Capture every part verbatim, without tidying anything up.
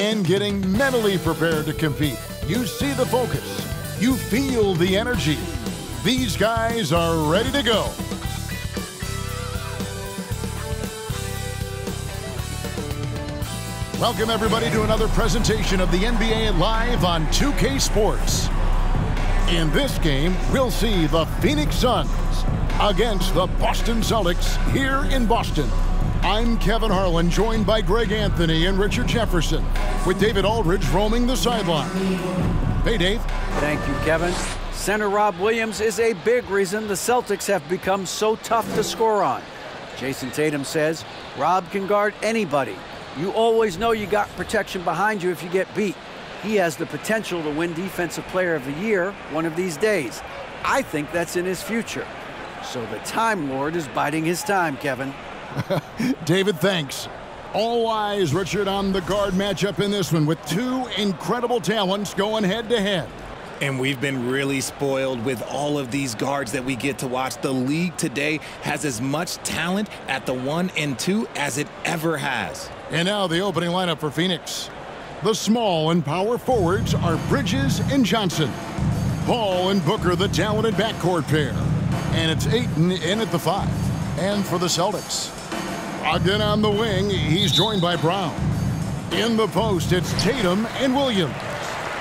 and getting mentally prepared to compete. You see the focus. You feel the energy. These guys are ready to go. Welcome, everybody, to another presentation of the N B A Live on two K Sports. In this game, we'll see the Phoenix Suns against the Boston Celtics here in Boston. I'm Kevin Harlan, joined by Greg Anthony and Richard Jefferson, with David Aldridge roaming the sideline. Hey, Dave. Thank you, Kevin. Center Rob Williams is a big reason the Celtics have become so tough to score on. Jason Tatum says Rob can guard anybody. You always know you got protection behind you if you get beat. He has the potential to win Defensive Player of the Year one of these days. I think that's in his future. So the Time Lord is biding his time, Kevin. David, thanks. All eyes, Richard, on the guard matchup in this one with two incredible talents going head-to-head. And we've been really spoiled with all of these guards that we get to watch. The league today has as much talent at the one and two as it ever has. And now the opening lineup for Phoenix. The small and power forwards are Bridges and Johnson. Paul and Booker, the talented backcourt pair. And it's Ayton in at the five. And for the Celtics, Brogdon on the wing, he's joined by Brown. In the post, it's Tatum and Williams.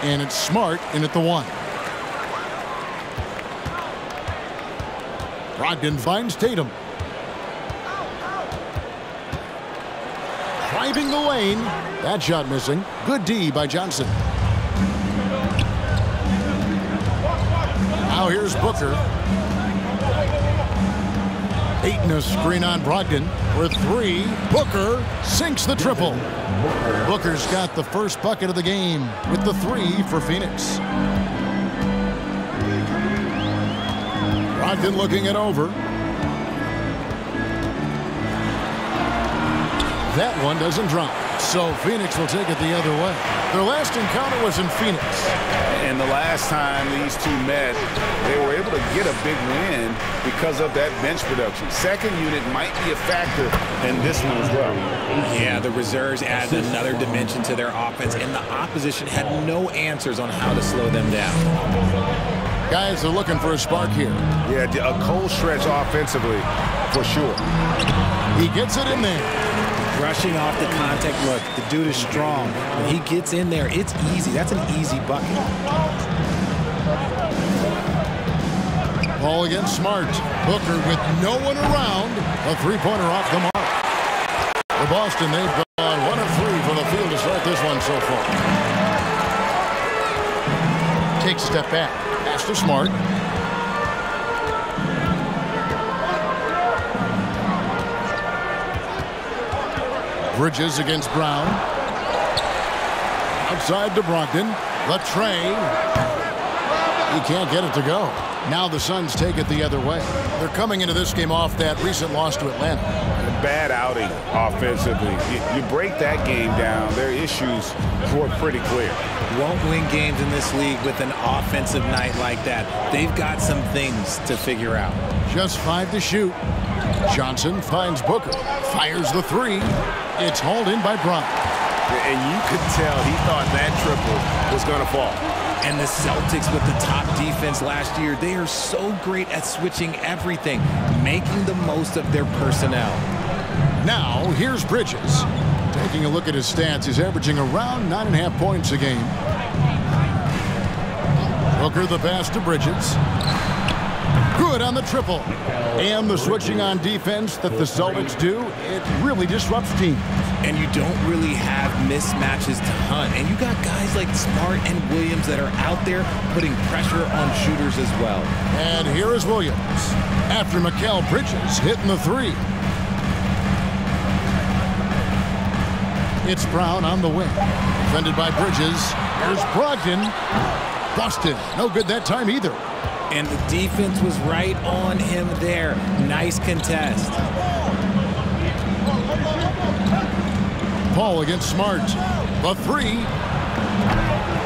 And it's Smart in at the one. Brogdon finds Tatum. Driving the lane. That shot missing. Good D by Johnson. Now here's Booker. Ayton a screen on Brogdon for three. Booker sinks the triple. Booker's got the first bucket of the game with the three for Phoenix. Brogdon looking it over. That one doesn't drop. So Phoenix will take it the other way. Their last encounter was in Phoenix. And the last time these two met, they were able to get a big win because of that bench production. Second unit might be a factor in this one as well. Yeah, the reserves add another dimension to their offense, and the opposition had no answers on how to slow them down. Guys are looking for a spark here. Yeah, a cold stretch offensively, for sure. He gets it in there. Rushing off the contact look. The dude is strong. When he gets in there, it's easy. That's an easy bucket. Ball against Smart. Booker with no one around. A three-pointer off the mark. For Boston, they've gone one of three from the field to start this one so far. Takes a step back. Pass to Smart. Bridges against Brown. Outside to Brogdon. Latrell. He can't get it to go. Now the Suns take it the other way. They're coming into this game off that recent loss to Atlanta. A bad outing offensively. You, you break that game down, their issues were pretty clear. Won't win games in this league with an offensive night like that. They've got some things to figure out. Just five to shoot. Johnson finds Booker. Fires the three. It's hauled in by Brown. And you could tell he thought that triple was going to fall. And the Celtics with the top defense last year, they are so great at switching everything, making the most of their personnel. Now, here's Bridges. Taking a look at his stats, he's averaging around nine and a half points a game. Booker the pass to Bridges. Good on the triple. And the switching on defense that the Celtics do, it really disrupts teams. And you don't really have mismatches to hunt. And you got guys like Smart and Williams that are out there putting pressure on shooters as well. And here is Williams after Mikal Bridges hitting the three. It's Brown on the wing. Defended by Bridges. Here's Brogdon. Boston. No good that time either. And the defense was right on him there. Nice contest. Paul against Smart. A three.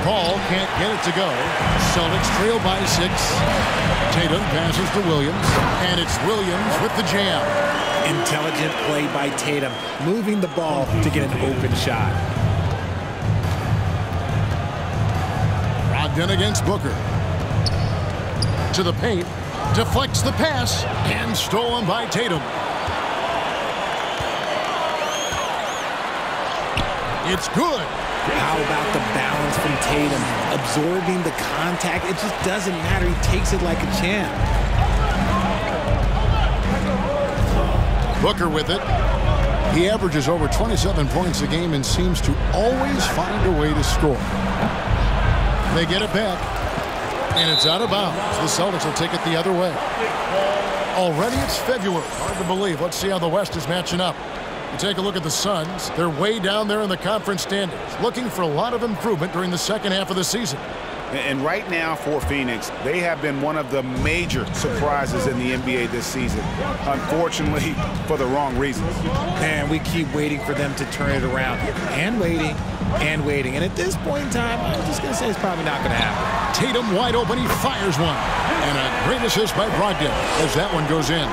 Paul can't get it to go. Celtics trail by six. Tatum passes to Williams. And it's Williams with the jam. Intelligent play by Tatum. Moving the ball to get an open shot. Brogdon against Booker. To the paint, deflects the pass, and stolen by Tatum. It's good. How about the balance from Tatum? Absorbing the contact. It just doesn't matter. He takes it like a champ. Booker with it. He averages over twenty-seven points a game and seems to always find a way to score. They get it back. And it's out of bounds. The Celtics will take it the other way. Already it's February. Hard to believe. Let's see how the West is matching up. You take a look at the Suns. They're way down there in the conference standings, looking for a lot of improvement during the second half of the season. And right now for Phoenix, they have been one of the major surprises in the N B A this season. Unfortunately, for the wrong reasons. And we keep waiting for them to turn it around. And waiting. And waiting. And at this point in time, I'm just going to say it's probably not going to happen. Tatum wide open. He fires one. And a great assist by Brogdon as that one goes in.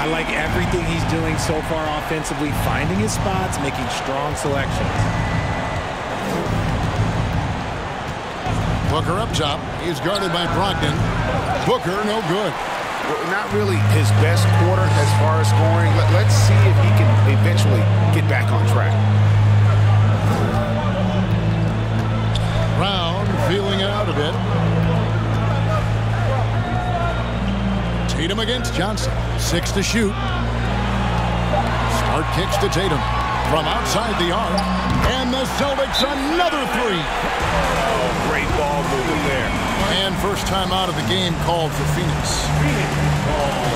I like everything he's doing so far offensively, finding his spots, making strong selections. Booker up top. He's guarded by Brogdon. Booker, no good. Well, not really his best quarter as far as scoring. Let's see if he can eventually get back on track. Brown feeling it out a bit. Tatum against Johnson. Six to shoot. Smart kicks to Tatum. From outside the arc. And the Celtics another three. Oh, great ball movement there. And first time out of the game called for Phoenix. Phoenix.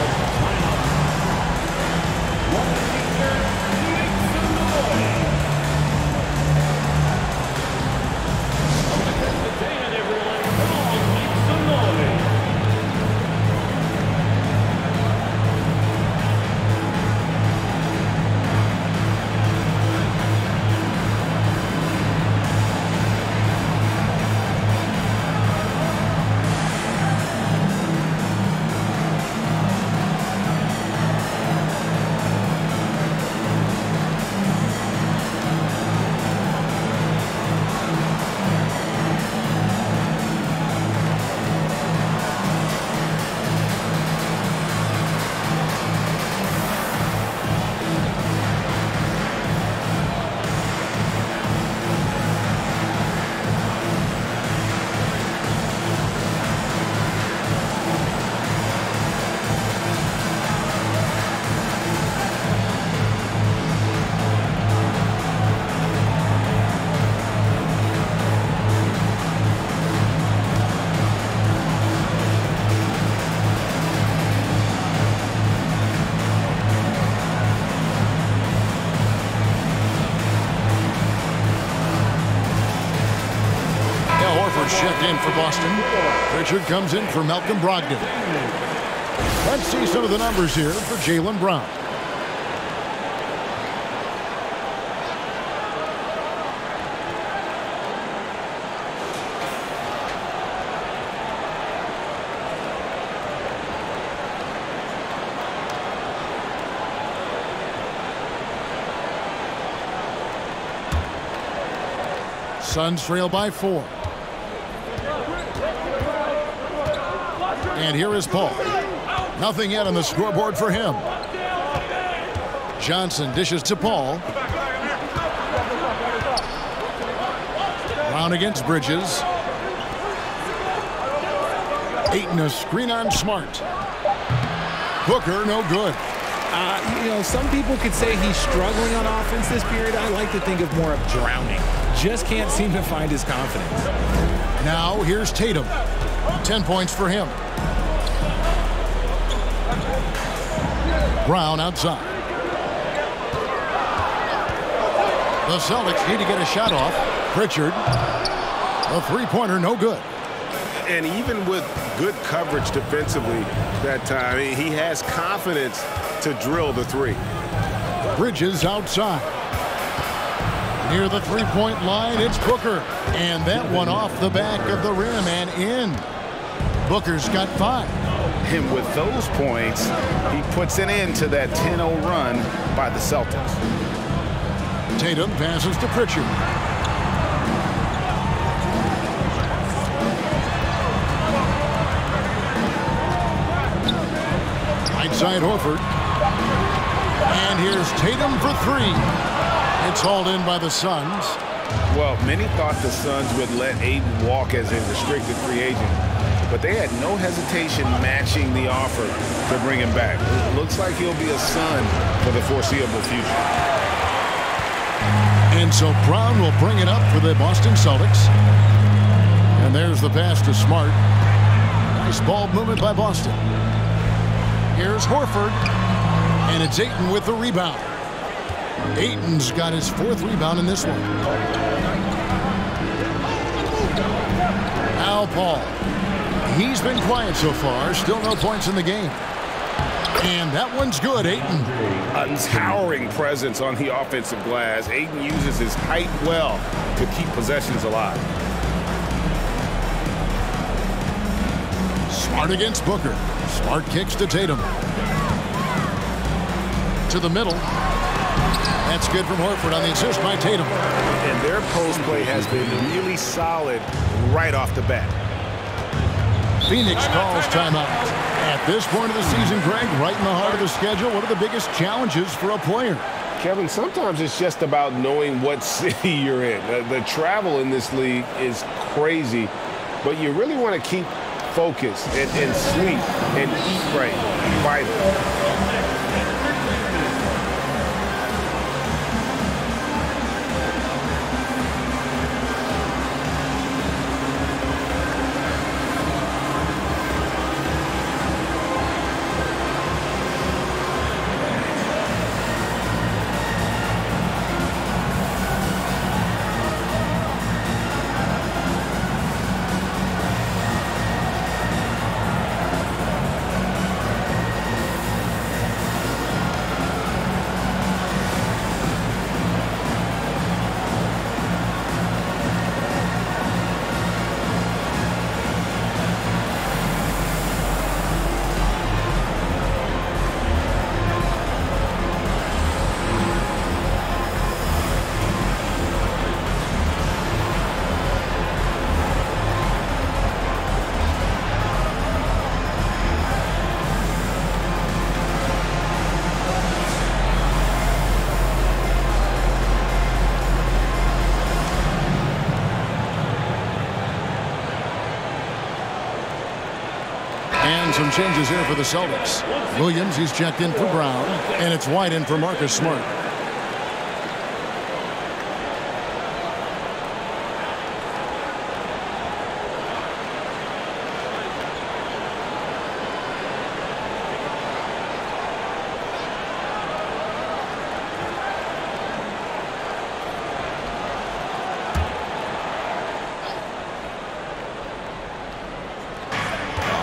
Shift in for Boston. Pritchard comes in for Malcolm Brogdon. Let's see some of the numbers here for Jaylen Brown. Suns trail by four. And here is Paul. Nothing yet on the scoreboard for him. Johnson dishes to Paul. Brown against Bridges. Ayton a screen on Smart. Booker no good. Uh, you know, some people could say he's struggling on offense this period. I like to think of more of drowning. Just can't seem to find his confidence. Now here's Tatum. ten points for him. Brown outside. The Celtics need to get a shot off. Pritchard. A three-pointer, no good. And even with good coverage defensively that time, he has confidence to drill the three. Bridges outside. Near the three-point line, it's Booker. And that one off the back of the rim and in. Booker's got five. Him with those points, he puts an end to that ten oh run by the Celtics. Tatum passes to Pritchard. right side, Horford. And here's Tatum for three. It's hauled in by the Suns. Well, many thought the Suns would let Ayton walk as a restricted free agent, but they had no hesitation matching the offer to bring him back. It looks like he'll be a Sun for the foreseeable future. And so Brown will bring it up for the Boston Celtics. And there's the pass to Smart. Nice ball movement by Boston. Here's Horford. And it's Ayton with the rebound. Ayton's got his fourth rebound in this one. Al Paul. He's been quiet so far. Still no points in the game. And that one's good, Ayton. A towering presence on the offensive glass. Ayton uses his height well to keep possessions alive. Smart against Booker. Smart kicks to Tatum. To the middle. That's good from Horford on the assist by Tatum. And their post play has been really solid right off the bat. Phoenix calls timeout. At this point of the season, Greg, right in the heart of the schedule, one of the biggest challenges for a player. Kevin, sometimes it's just about knowing what city you're in. The, the travel in this league is crazy, but you really want to keep focused and, and sleep and eat right. Vital. Some changes here for the Celtics. Williams, he's checked in for Brown, and it's White in for Marcus Smart.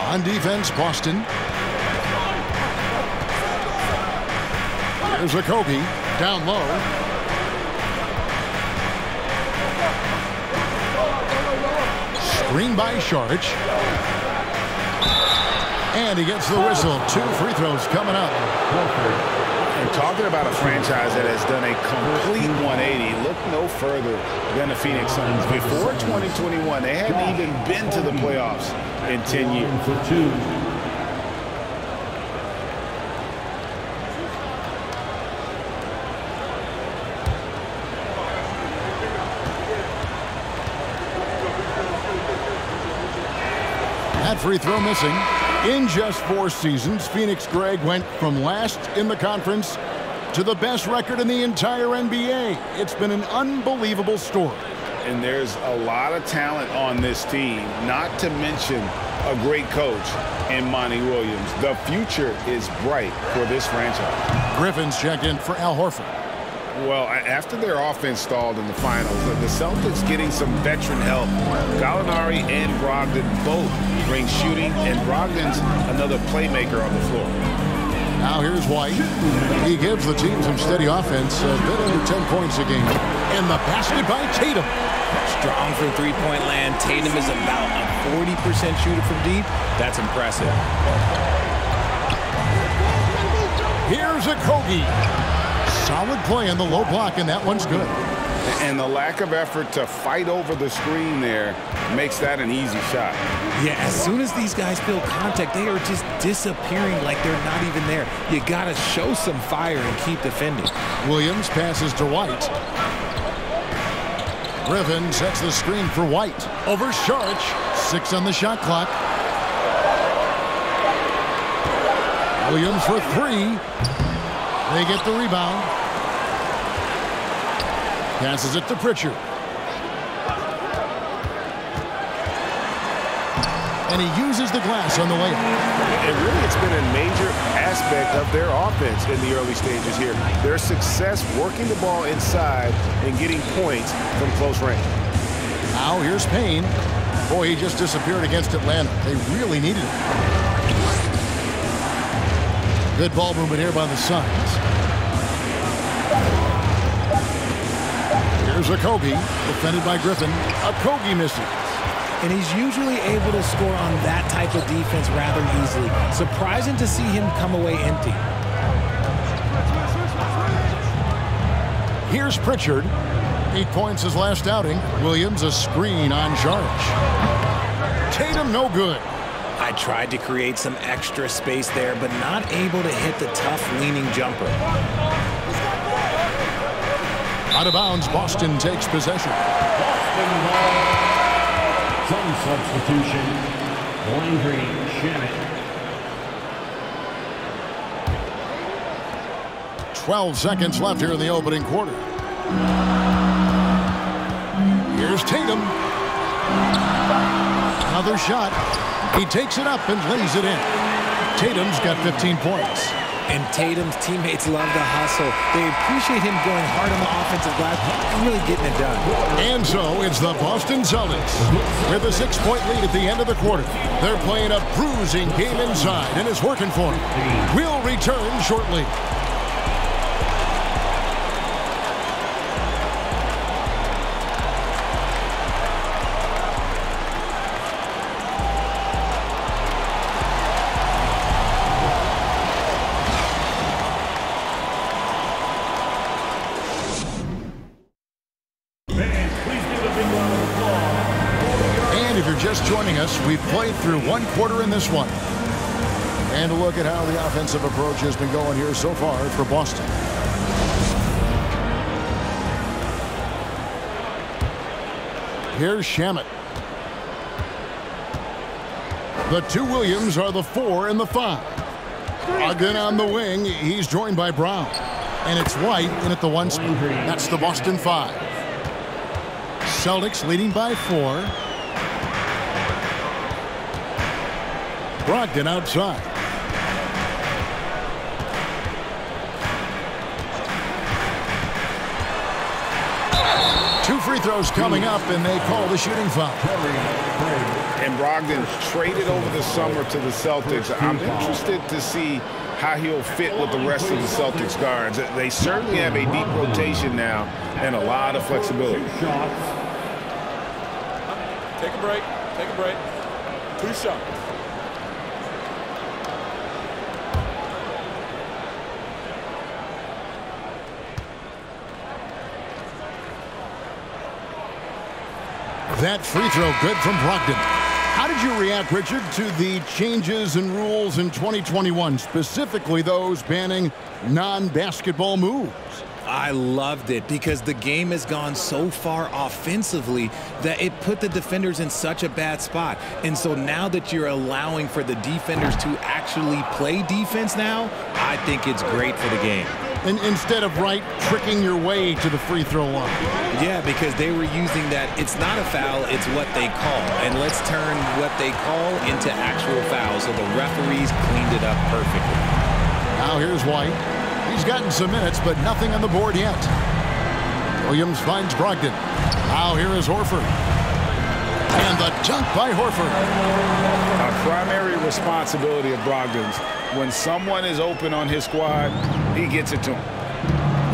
On defense, Boston. There's Okogie down low. Screen by Šarić. And he gets the whistle. Two free throws coming up. And talking about a franchise that has done a complete one eighty, look no further than the Phoenix Suns. Before twenty twenty-one, they hadn't even been to the playoffs in ten years. That free throw missing. In just four seasons, Phoenix, Greg, went from last in the conference to the best record in the entire N B A. It's been an unbelievable story. And there's a lot of talent on this team, not to mention a great coach in Monty Williams. The future is bright for this franchise. Griffin's checked in for Al Horford. Well, after their offense stalled in the finals, the Celtics getting some veteran help. Gallinari and Brogdon both bring shooting, and Brogdon's another playmaker on the floor. Now here's White. He gives the team some steady offense, a bit under ten points a game. And the basket by Tatum. Strong from three-point land. Tatum is about a forty percent shooter from deep. That's impressive. Here's Okogie. Solid play on the low block, and that one's good. and the lack of effort to fight over the screen there makes that an easy shot. Yeah, as soon as these guys feel contact, they are just disappearing like they're not even there. You got to show some fire and keep defending. Williams passes to White. Griffin sets the screen for White. Over Šarić. Six on the shot clock. Williams for three. They get the rebound. Passes it to Pritchard. And he uses the glass on the way. And really, it's been a major aspect of their offense in the early stages here. Their success working the ball inside and getting points from close range. Now here's Payne. Boy, he just disappeared against Atlanta. They really needed it. Good ball movement here by the Suns. Here's Okogie, defended by Griffin. Okogie misses. And he's usually able to score on that type of defense rather easily. Surprising to see him come away empty. Here's Pritchard. Eight points his last outing. Williams a screen on Šarić. Tatum no good. I tried to create some extra space there, but not able to hit the tough leaning jumper. Out of bounds, Boston takes possession. Boston, some substitution. Landry Shamet. Twelve seconds left here in the opening quarter. Here's Tatum. Another shot. He takes it up and lays it in. Tatum's got fifteen points. And Tatum's teammates love the hustle. They appreciate him going hard on the offensive glass and really getting it done. And so it's the Boston Celtics with a six-point lead at the end of the quarter. They're playing a bruising game inside, and it's working for them. We'll return shortly. We've played through one quarter in this one. And a look at how the offensive approach has been going here so far for Boston. Here's Shamet. The two Williams are the four and the five. Brogdon on the wing. He's joined by Brown. And it's White in at the one spot. That's the Boston five. Celtics leading by four. Brogdon outside. Two free throws coming up, and they call the shooting foul. And Brogdon traded over the summer to the Celtics. I'm interested to see how he'll fit with the rest of the Celtics guards. They certainly have a deep rotation now and a lot of flexibility. Take a break. Take a break. Two shots. That free throw good from Brogdon. How did you react, Richard, to the changes in rules in twenty twenty-one, specifically those banning non-basketball moves? I loved it because the game has gone so far offensively that it put the defenders in such a bad spot. And so now that you're allowing for the defenders to actually play defense now, I think it's great for the game. And instead of right tricking your way to the free throw line. Yeah, because they were using that. It's not a foul, it's what they call. And let's turn what they call into actual fouls. So the referees cleaned it up perfectly. Now here's White. He's gotten some minutes, but nothing on the board yet. Williams finds Brogdon. Now here is Horford. And the dunk by Horford. A primary responsibility of Brogdon's. When someone is open on his squad, he gets it to him.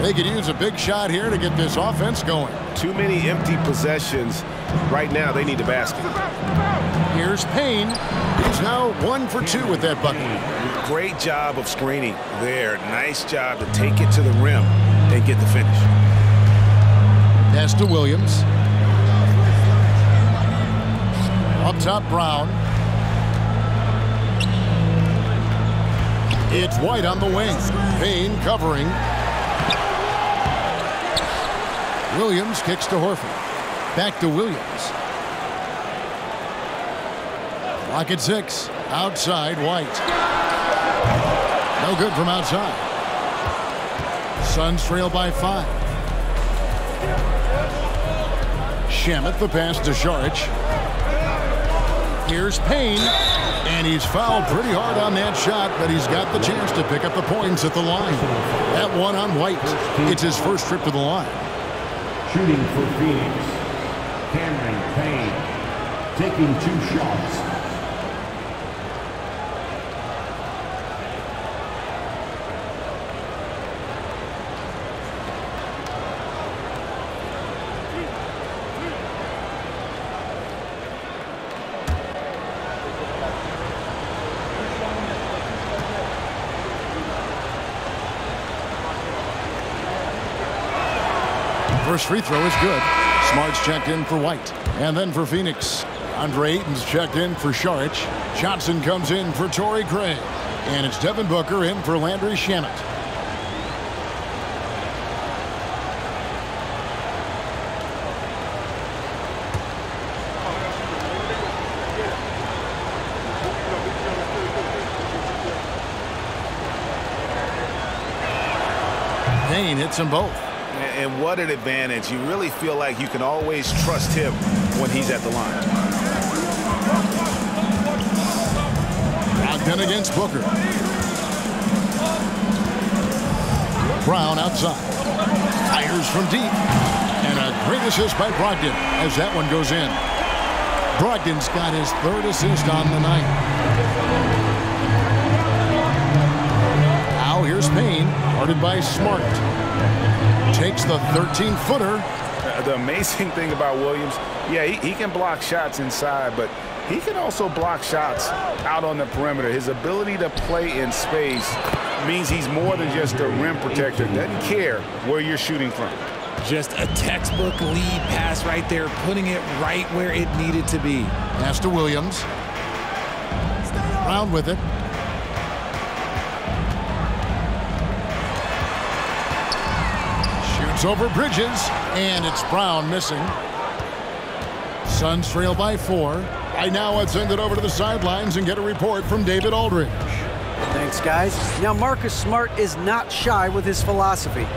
They could use a big shot here to get this offense going. Too many empty possessions. Right now, they need the basket. Here's Payne. He's now one for two with that bucket. Great job of screening there. Nice job to take it to the rim and get the finish. That's to Williams. Up top, Brown. It's White on the wing. Payne covering. Williams kicks to Horford. Back to Williams. Lock at six. Outside, White. No good from outside. Suns trail by five. Shamet the pass to Šarić. Here's Payne. And he's fouled pretty hard on that shot, but he's got the chance to pick up the points at the line. That one on White. It's his first trip to the line. Shooting for Phoenix, Cameron Payne, taking two shots. First free throw is good. Smart's checked in for White. And then for Phoenix. DeAndre Ayton's checked in for Šarić. Johnson comes in for Torrey Craig. And it's Devin Booker in for Landry Shamet. Payne hits them both. And what an advantage. You really feel like you can always trust him when he's at the line. Brogdon against Booker. Brown outside. Fires from deep. And a great assist by Brogdon as that one goes in. Brogdon's got his third assist on the night. Now here's Payne, guarded by Smart. Takes the thirteen footer. Uh, the amazing thing about Williams, yeah, he, he can block shots inside, but he can also block shots out on the perimeter. His ability to play in space means he's more than just a rim protector. Doesn't care where you're shooting from. Just a textbook lead pass right there, putting it right where it needed to be. Pass to Williams. Brown with it. Over Bridges, and it's Brown missing. Suns trail by four. Right now, let's send it over to the sidelines and get a report from David Aldridge. Thanks, guys. Now, Marcus Smart is not shy with his philosophy.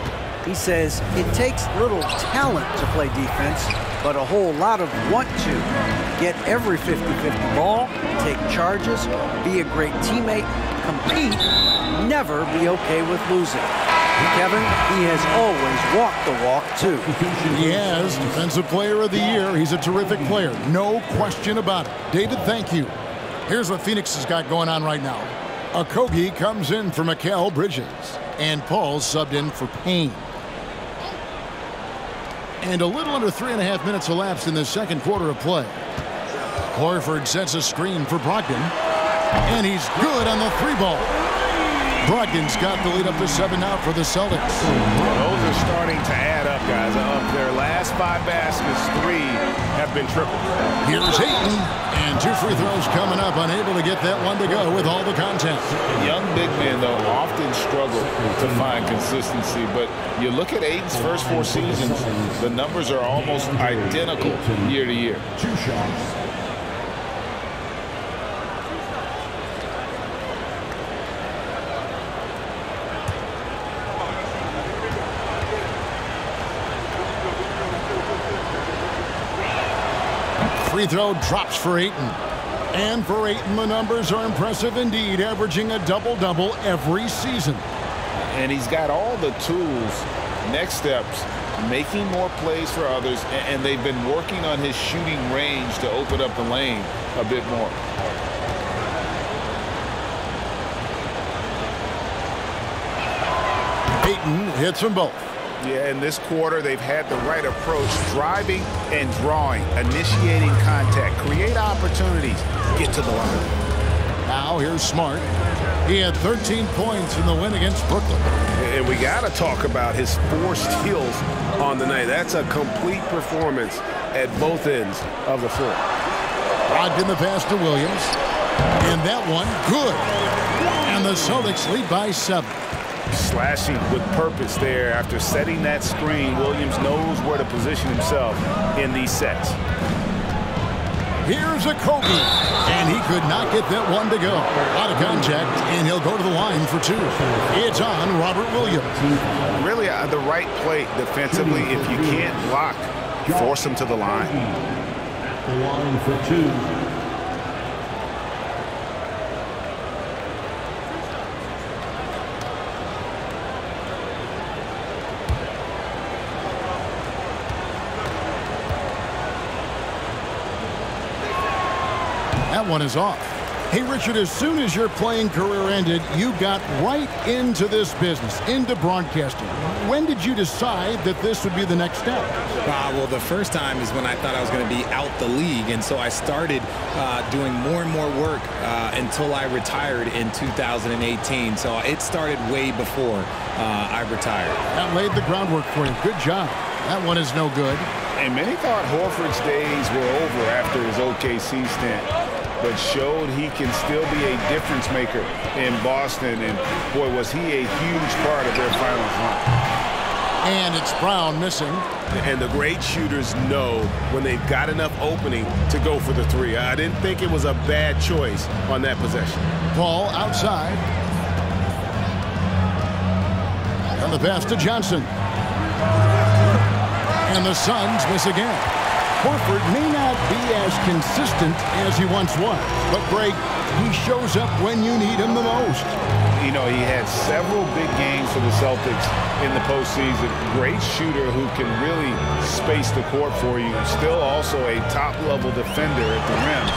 He says it takes little talent to play defense, but a whole lot of want to. Get every fifty fifty ball, take charges, be a great teammate, compete, never be okay with losing. Kevin, he has always walked the walk, too. He has. Defensive Player of the Year. He's a terrific player. No question about it. David, thank you. Here's what Phoenix has got going on right now. Okogie comes in for Mikal Bridges. And Paul subbed in for Payne. And a little under three and a half minutes elapsed in the second quarter of play. Horford sets a screen for Brogdon. And he's good on the three ball. Brogdon's got the lead up to seven now for the Celtics. Those are starting to add up, guys. Up their last five baskets, three have been tripled. Here's Ayton, and two free throws coming up, unable to get that one to go with all the content. Young big men, though, often struggle to find consistency, but you look at Ayton's first four seasons, the numbers are almost identical year to year. Two shots. Free throw drops for Ayton. And for Ayton, the numbers are impressive indeed, averaging a double-double every season. And he's got all the tools, next steps, making more plays for others, and they've been working on his shooting range to open up the lane a bit more. Ayton hits them both. Yeah, in this quarter, they've had the right approach, driving and drawing, initiating contact, create opportunities, get to the line. Now here's Smart. He had thirteen points in the win against Brooklyn. And we got to talk about his four steals on the night. That's a complete performance at both ends of the floor. Locked in the pass to Williams. And that one, good. And the Celtics lead by seven. Slashing with purpose there after setting that screen. Williams knows where to position himself in these sets. Here's a Kobe, and he could not get that one to go. Out of contact, and he'll go to the line for two. It's on Robert Williams. Really uh, the right play defensively. If you can't block, force him to the line. The line for two. One is off. Hey, Richard, as soon as your playing career ended, you got right into this business, into broadcasting. When did you decide that this would be the next step? Uh, well, the first time is when I thought I was going to be out the league, and so I started uh, doing more and more work uh, until I retired in two thousand eighteen. So it started way before uh, I retired. That laid the groundwork for you. Good job. That one is no good. And many thought Horford's days were over after his O K C stint, but showed he can still be a difference maker in Boston, and boy, was he a huge part of their finals run. And it's Brown missing. And the great shooters know when they've got enough opening to go for the three. I didn't think it was a bad choice on that possession. Paul outside. And the pass to Johnson. And the Suns miss again. Horford may not be as consistent as he once was, but Greg, he shows up when you need him the most. You know, he had several big games for the Celtics in the postseason. Great shooter who can really space the court for you. Still also a top-level defender at the rim,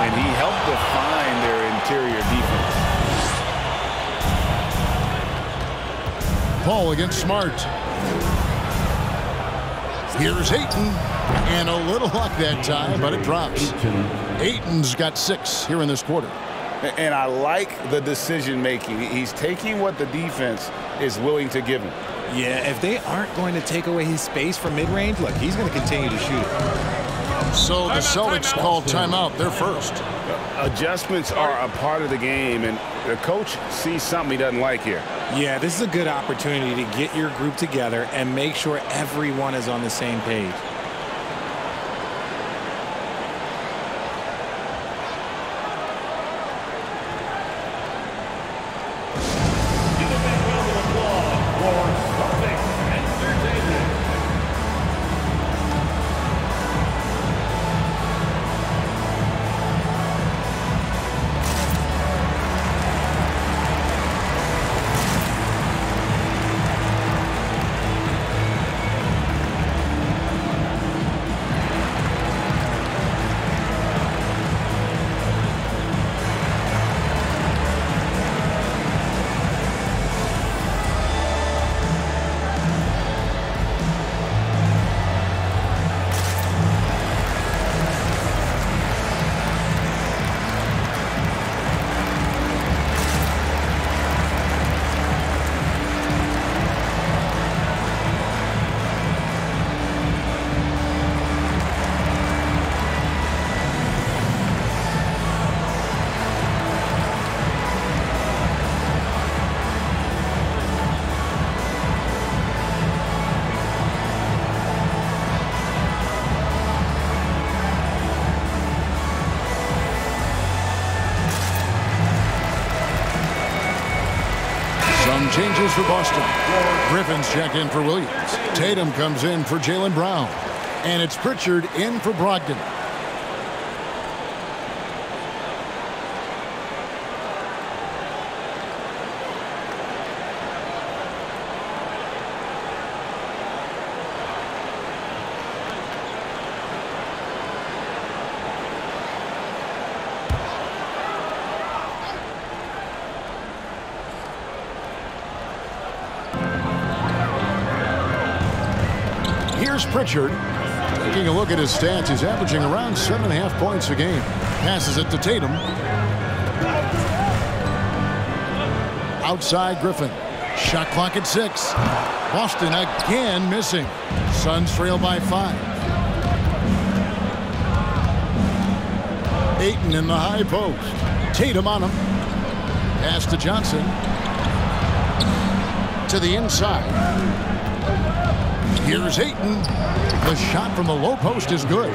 and he helped define their interior defense. Paul against Smart. Here's Ayton. And a little luck that time, but it drops. Ayton's got six here in this quarter. And I like the decision making. He's taking what the defense is willing to give him. Yeah, if they aren't going to take away his space from mid-range, look, he's going to continue to shoot it. So the Celtics called timeout. They're first. Adjustments are a part of the game, and the coach sees something he doesn't like here. Yeah, this is a good opportunity to get your group together and make sure everyone is on the same page. Changes for Boston. Griffin's checked in for Williams. Tatum comes in for Jaylen Brown. And it's Pritchard in for Brogdon. Pritchard, taking a look at his stats, he's averaging around seven and a half points a game. Passes it to Tatum. outside Griffin. Shot clock at six. Boston again missing. Suns trail by five. Ayton in the high post. Tatum on him. Pass to Johnson. To the inside. Here's Ayton. The shot from the low post is good.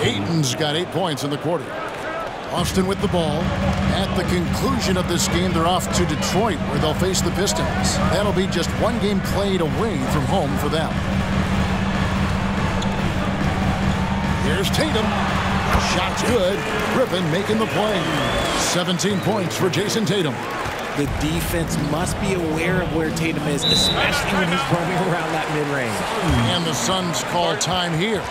Ayton's got eight points in the quarter. Boston with the ball. At the conclusion of this game, they're off to Detroit, where they'll face the Pistons. That'll be just one game played away from home for them. Here's Tatum. Shot's good. Griffin making the play. seventeen points for Jason Tatum. The defense must be aware of where Tatum is, especially when he's roaming around that mid-range. And the Suns call time here.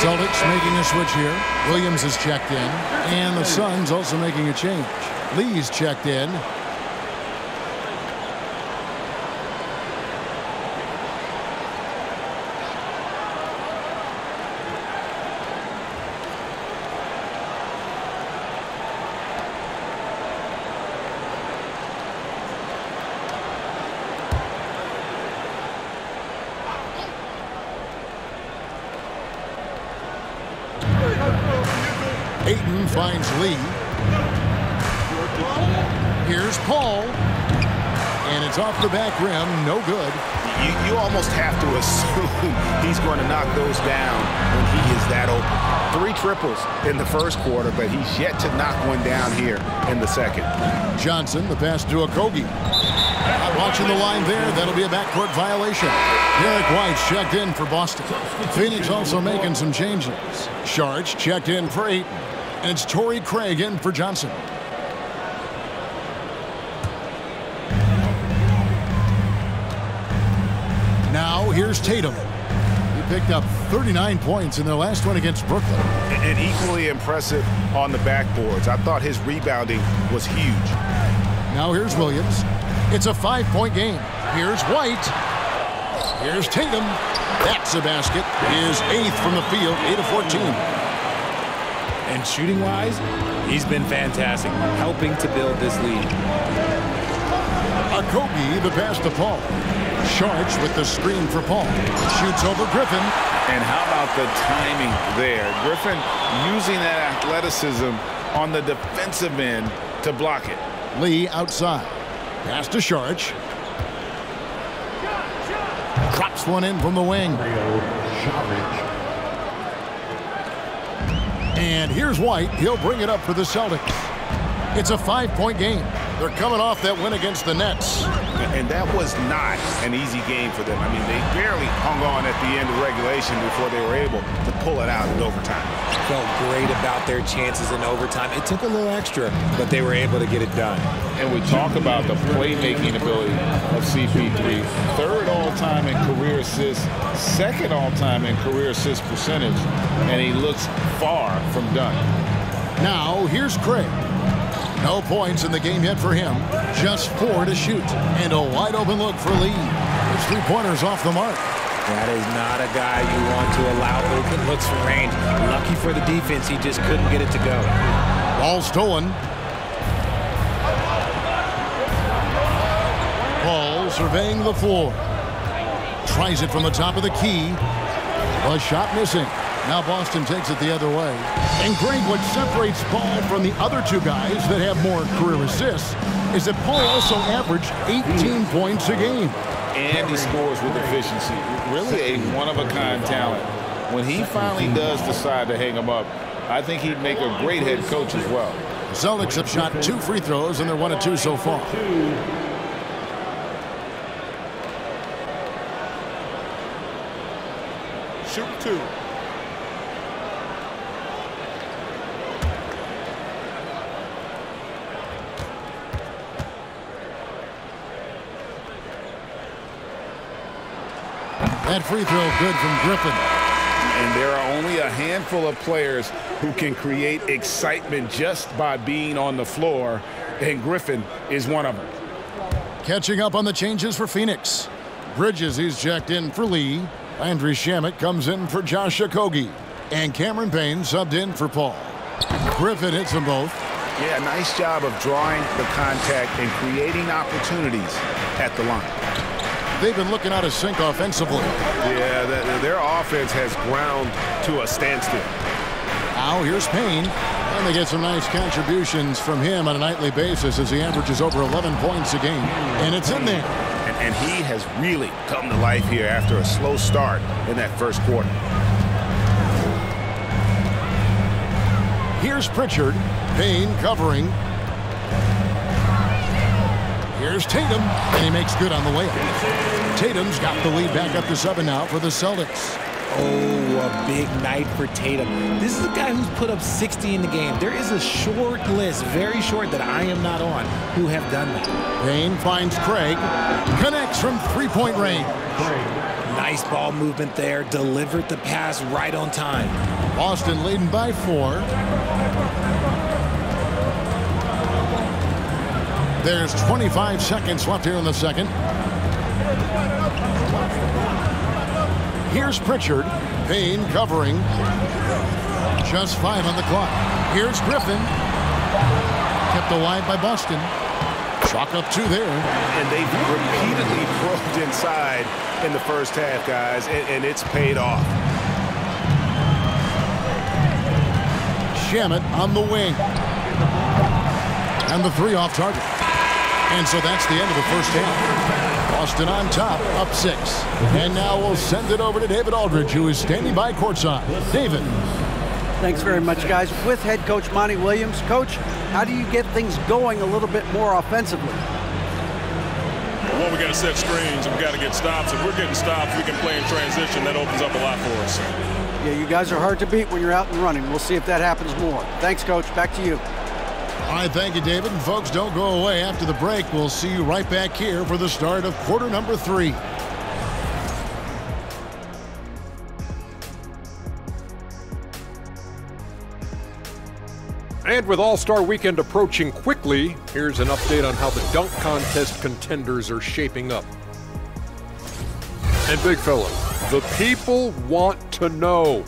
Celtics making a switch here. Williams has checked in, and the Suns also making a change. Lee's checked in. Ayton finds Lee. Here's Paul. And it's off the back rim. No good. You, you almost have to assume he's going to knock those down when he is that open. Three triples in the first quarter, but he's yet to knock one down here in the second. Johnson, the pass to Okogie. Not watching the line there. That'll be a backcourt violation. Derrick White checked in for Boston. Phoenix also making some changes. Šarić checked in for Ayton. And it's Torrey Craig in for Johnson. Now here's Tatum. He picked up thirty-nine points in their last one against Brooklyn. And equally impressive on the backboards. I thought his rebounding was huge. Now here's Williams. It's a five-point game. Here's White. Here's Tatum. That's a basket. His eighth from the field, eight of fourteen. And shooting-wise, he's been fantastic, helping to build this lead. Okogie, the pass to Paul. Šarić with the screen for Paul. Shoots over Griffin. And how about the timing there? Griffin using that athleticism on the defensive end to block it. Lee outside. Pass to Šarić. Drops one in from the wing. Šarić. And here's White. He'll bring it up for the Celtics. It's a five-point game. They're coming off that win against the Nets. And that was not an easy game for them. I mean, they barely hung on at the end of regulation before they were able to pull it out in overtime. Felt great about their chances in overtime. It took a little extra, but they were able to get it done. And we talk about the playmaking ability of C P three. Third all-time in career assists, second all-time in career assist percentage, and he looks far from done. Now, here's Craig. No points in the game yet for him. Just four to shoot. And a wide open look for Lee. His three-pointers off the mark. That is not a guy you want to allow open looks from range. Lucky for the defense, he just couldn't get it to go. Ball stolen. Paul surveying the floor. Tries it from the top of the key. A shot missing. Now Boston takes it the other way. And Greg, what separates Paul from the other two guys that have more career assists is that Paul also averaged eighteen points a game. And he scores with efficiency. Really a one-of-a-kind talent. When he finally does decide to hang him up, I think he'd make a great head coach as well. Celtics have shot two free throws, and they're one of two so far. Shoot two. That free throw good from Griffin. And there are only a handful of players who can create excitement just by being on the floor, and Griffin is one of them. Catching up on the changes for Phoenix. Bridges is checked in for Lee. Landry Shamet comes in for Josh Okogie. And Cameron Payne subbed in for Paul. Griffin hits them both. Yeah, nice job of drawing the contact and creating opportunities at the line. They've been looking out of sync offensively. Yeah, that, their offense has ground to a standstill. Now here's Payne. And they get some nice contributions from him on a nightly basis as he averages over eleven points a game. And it's in there. And, and he has really come to life here after a slow start in that first quarter. Here's Pritchard. Payne covering. Here's Tatum, and he makes good on the layup. Tatum's got the lead back up to seven now for the Celtics. Oh, a big night for Tatum. This is a guy who's put up sixty in the game. There is a short list, very short, that I am not on, who have done that. Payne finds Craig, connects from three-point range. Nice ball movement there, delivered the pass right on time. Boston leading by four. There's twenty-five seconds left here in the second. Here's Pritchard. Payne covering. Just five on the clock. Here's Griffin. Kept alive by Boston. Chalk up two there. And they've repeatedly probed inside in the first half, guys, and, and it's paid off. Shamet on the wing. And the three off target. And so that's the end of the first half. Boston on top, up six. And now we'll send it over to David Aldridge, who is standing by courtside. David. Thanks very much, guys. With head coach Monty Williams. Coach, how do you get things going a little bit more offensively? Well, one, we got to set screens, and we got to get stops. If we're getting stops, we can play in transition. That opens up a lot for us. Yeah, you guys are hard to beat when you're out and running. We'll see if that happens more. Thanks, Coach. Back to you. All right, thank you, David. And folks, don't go away. After the break, we'll see you right back here for the start of quarter number three. And with All-Star Weekend approaching quickly, here's an update on how the dunk contest contenders are shaping up. And big fella, the people want to know,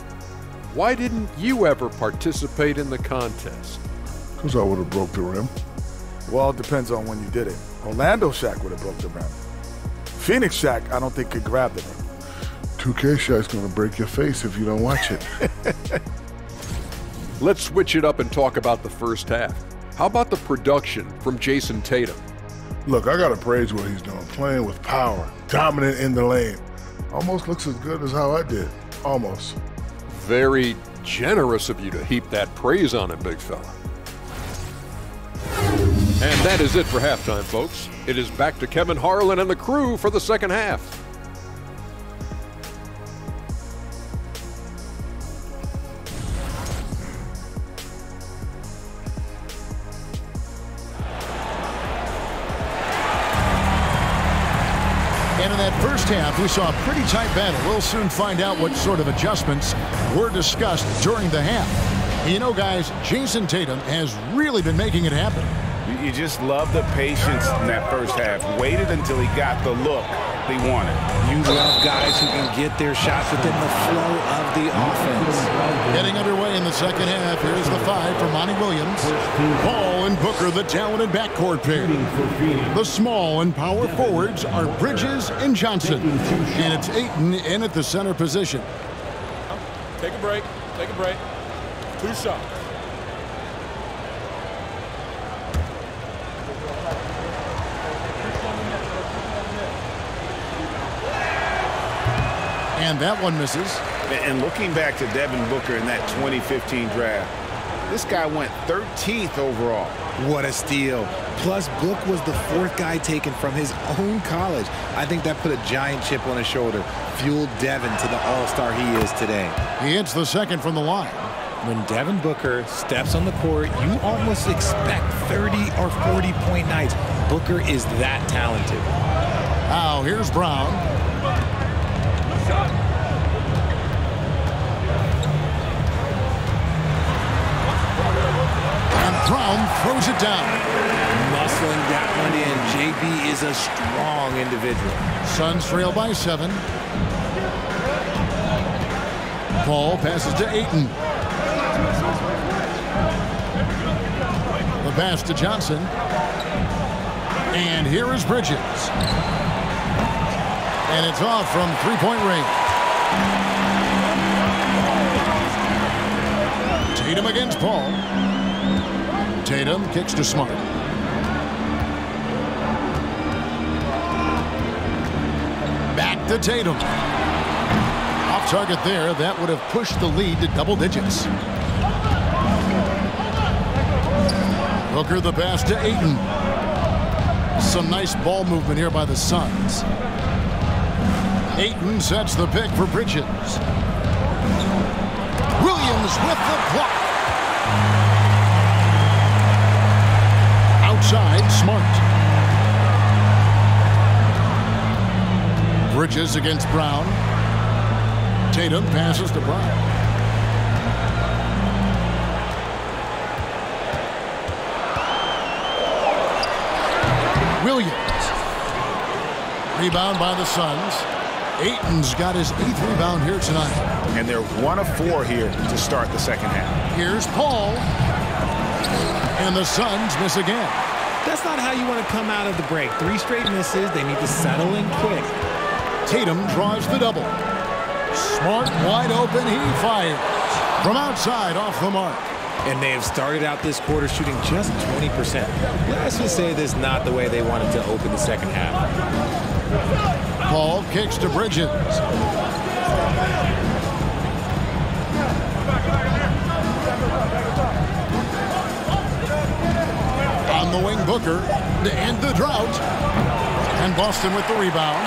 why didn't you ever participate in the contest? Because I would have broke the rim. Well, it depends on when you did it. Orlando Shaq would have broke the rim. Phoenix Shaq, I don't think, could grab the rim. two K Shaq's going to break your face if you don't watch it. Let's switch it up and talk about the first half. How about the production from Jason Tatum? Look, I got to praise what he's doing. Playing with power, dominant in the lane. Almost looks as good as how I did. Almost. Very generous of you to heap that praise on him, big fella. And that is it for halftime, folks. It is back to Kevin Harlan and the crew for the second half. And in that first half, we saw a pretty tight battle. We'll soon find out what sort of adjustments were discussed during the half. You know, guys, Jason Tatum has really been making it happen. you just love the patience in that first half. Waited until he got the look they wanted. You love guys who can get their shots within the flow of the offense. Getting underway in the second half. Here's the five from Monty Williams. Paul and Booker, the talented backcourt pair. The small and power forwards are Bridges and Johnson. And it's Ayton in at the center position. Take a break. Take a break. Two shots. And that one misses. And looking back to Devin Booker in that twenty fifteen draft, this guy went thirteenth overall. What a steal. Plus, Book was the fourth guy taken from his own college. I think that put a giant chip on his shoulder, fueled Devin to the all-star he is today. He hits the second from the line. When Devin Booker steps on the court, you almost expect thirty or forty-point nights. Booker is that talented. Now, here's Brown. Brown throws it down. Muscling that one in. J B is a strong individual. Suns trail by seven. Paul passes to Ayton. The pass to Johnson. And here is Bridges. And it's off from three-point range. Tatum against Paul. Tatum kicks to Smart. Back to Tatum. Off target there. That would have pushed the lead to double digits. Booker the pass to Ayton. Some nice ball movement here by the Suns. Ayton sets the pick for Bridges. Williams with the block. Outside, Smart. Bridges against Brown. Tatum passes to Brown. Williams. Rebound by the Suns. Ayton's got his eighth rebound here tonight. And they're one of four here to start the second half. Here's Paul. And the Suns miss again. That's not how you want to come out of the break. Three straight misses. They need to settle in quick. Tatum draws the double. Smart wide open. He fires from outside off the mark. And they have started out this quarter shooting just twenty percent. Let's just say this is not the way they wanted to open the second half. Paul kicks to Bridges. On the wing, Booker to end the drought. And Boston with the rebound.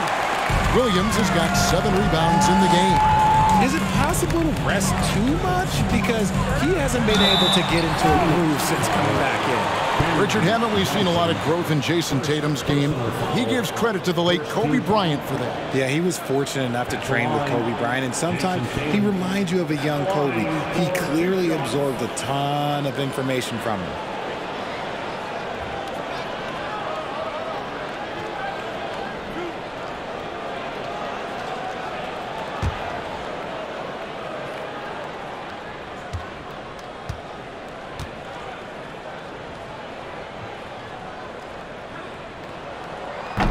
Williams has got seven rebounds in the game. Is it possible to rest too much? Because he hasn't been able to get into a groove since coming back in. Richard, haven't we seen a lot of growth in Jason Tatum's game? He gives credit to the late Kobe Bryant for that. Yeah, he was fortunate enough to train with Kobe Bryant, and sometimes he reminds you of a young Kobe. He clearly absorbed a ton of information from him.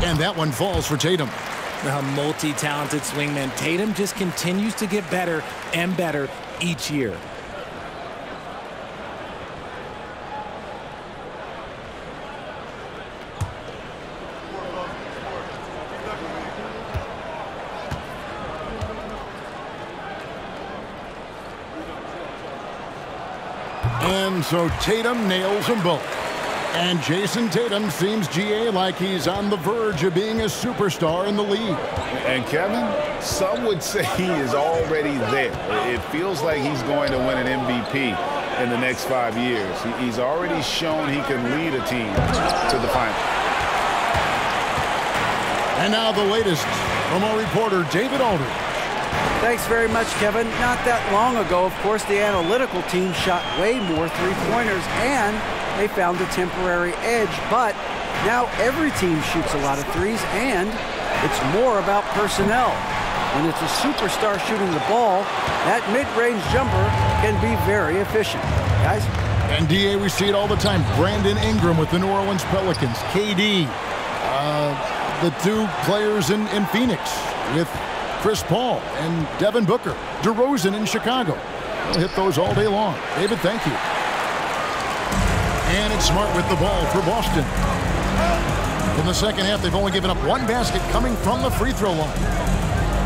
And that one falls for Tatum. A multi-talented swingman. Tatum just continues to get better and better each year. And so Tatum nails them both. And Jason Tatum seems G A like he's on the verge of being a superstar in the league. And Kevin, some would say he is already there. It feels like he's going to win an M V P in the next five years. He's already shown he can lead a team to the final. And now the latest from our reporter, David Aldridge. Thanks very much, Kevin. Not that long ago, of course, the analytical team shot way more three-pointers, and they found a temporary edge. But now every team shoots a lot of threes, and it's more about personnel. When it's a superstar shooting the ball, that mid-range jumper can be very efficient. Guys? And, D A, we see it all the time. Brandon Ingram with the New Orleans Pelicans. K D, uh, the two players in, in Phoenix with Chris Paul and Devin Booker, DeRozan in Chicago. They'll hit those all day long. David, thank you. And it's Smart with the ball for Boston. In the second half, they've only given up one basket coming from the free throw line.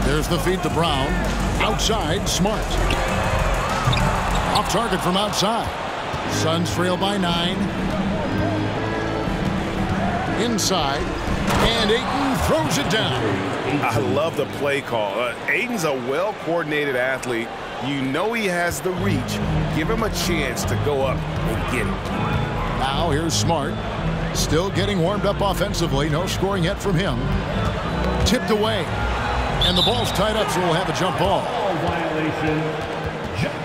There's the feed to Brown. Outside, Smart. Off target from outside. Suns trail by nine. Inside. And Ayton throws it down. I love the play call. Uh, Ayton's a well-coordinated athlete. You know he has the reach. Give him a chance to go up and get it. Now here's Smart. Still getting warmed up offensively. No scoring yet from him. Tipped away. And the ball's tied up, so we'll have a jump ball.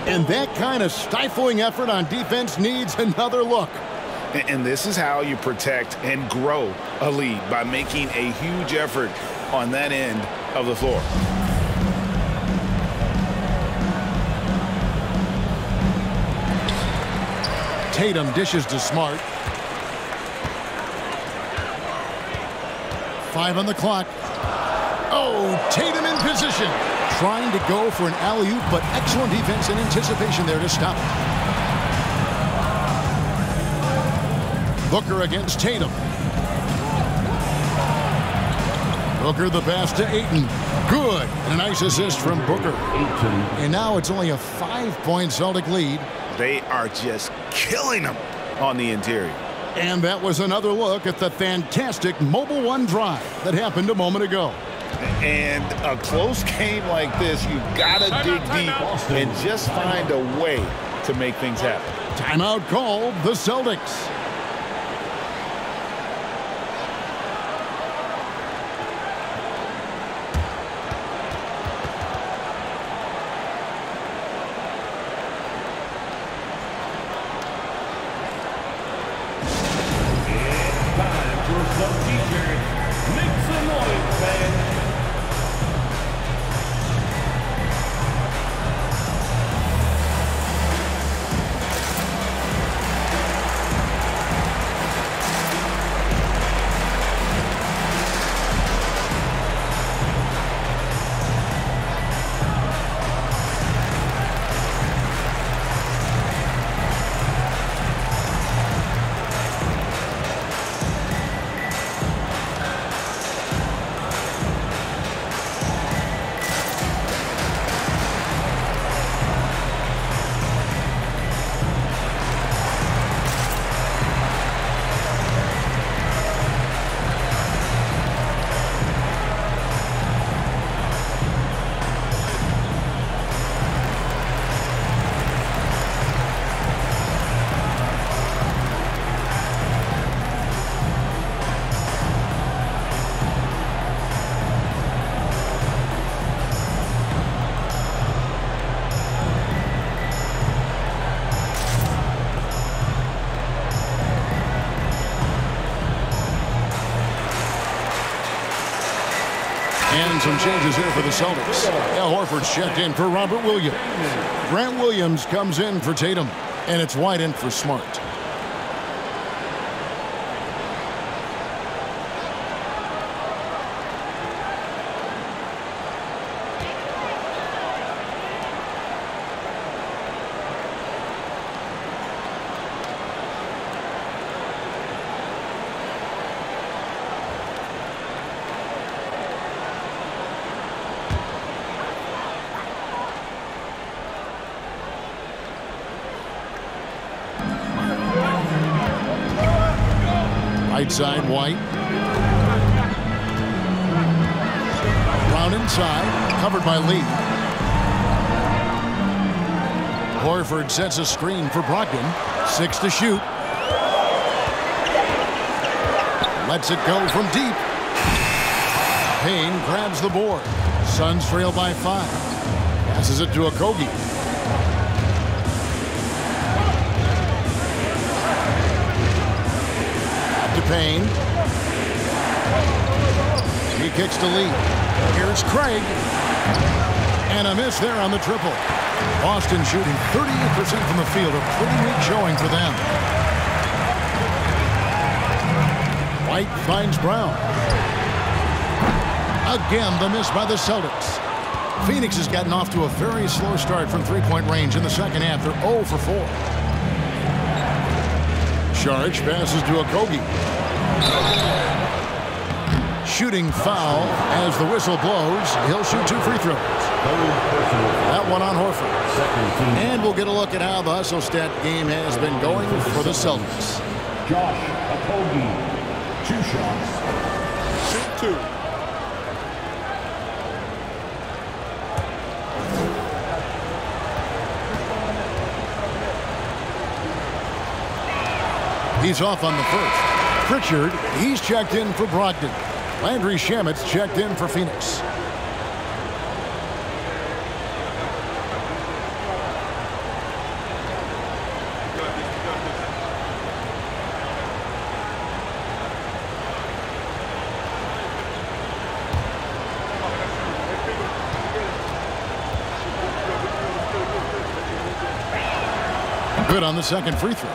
And that kind of stifling effort on defense needs another look. And this is how you protect and grow a lead, by making a huge effort on that end of the floor. Tatum dishes to Smart. Five on the clock. Oh, Tatum in position. Trying to go for an alley-oop, but excellent defense and anticipation there to stop it. Booker against Tatum. Booker the pass to Ayton. Good. And a nice assist from Booker. And now it's only a five-point Celtic lead. They are just killing them on the interior. And that was another look at the fantastic Mobile One drive that happened a moment ago. And a close game like this, you've got to dig deep and just find a way to make things happen. Timeout called the Celtics. Some changes here for the Celtics. Al Horford's checked in for Robert Williams. Grant Williams comes in for Tatum, and it's wide in for Smart. Side White. Brown inside, covered by Lee. Horford sets a screen for Brogdon. Six to shoot. Lets it go from deep. Payne grabs the board. Suns trail by five. Passes it to Okogie. To Payne. He kicks to lead. Here's Craig. And a miss there on the triple. Boston shooting thirty-eight percent from the field. A pretty weak showing for them. White finds Brown. Again, the miss by the Celtics. Phoenix has gotten off to a very slow start from three-point range in the second half. They're zero for four. Šarić passes to Okogie. Shooting foul as the whistle blows. He'll shoot two free throws. That one on Horford. And we'll get a look at how the hustle stat game has been going for the Celtics. Josh Okogie, two shots. Shoot two. He's off on the first. Pritchard, he's checked in for Brogdon. Landry Shamet's checked in for Phoenix. Good on the second free throw.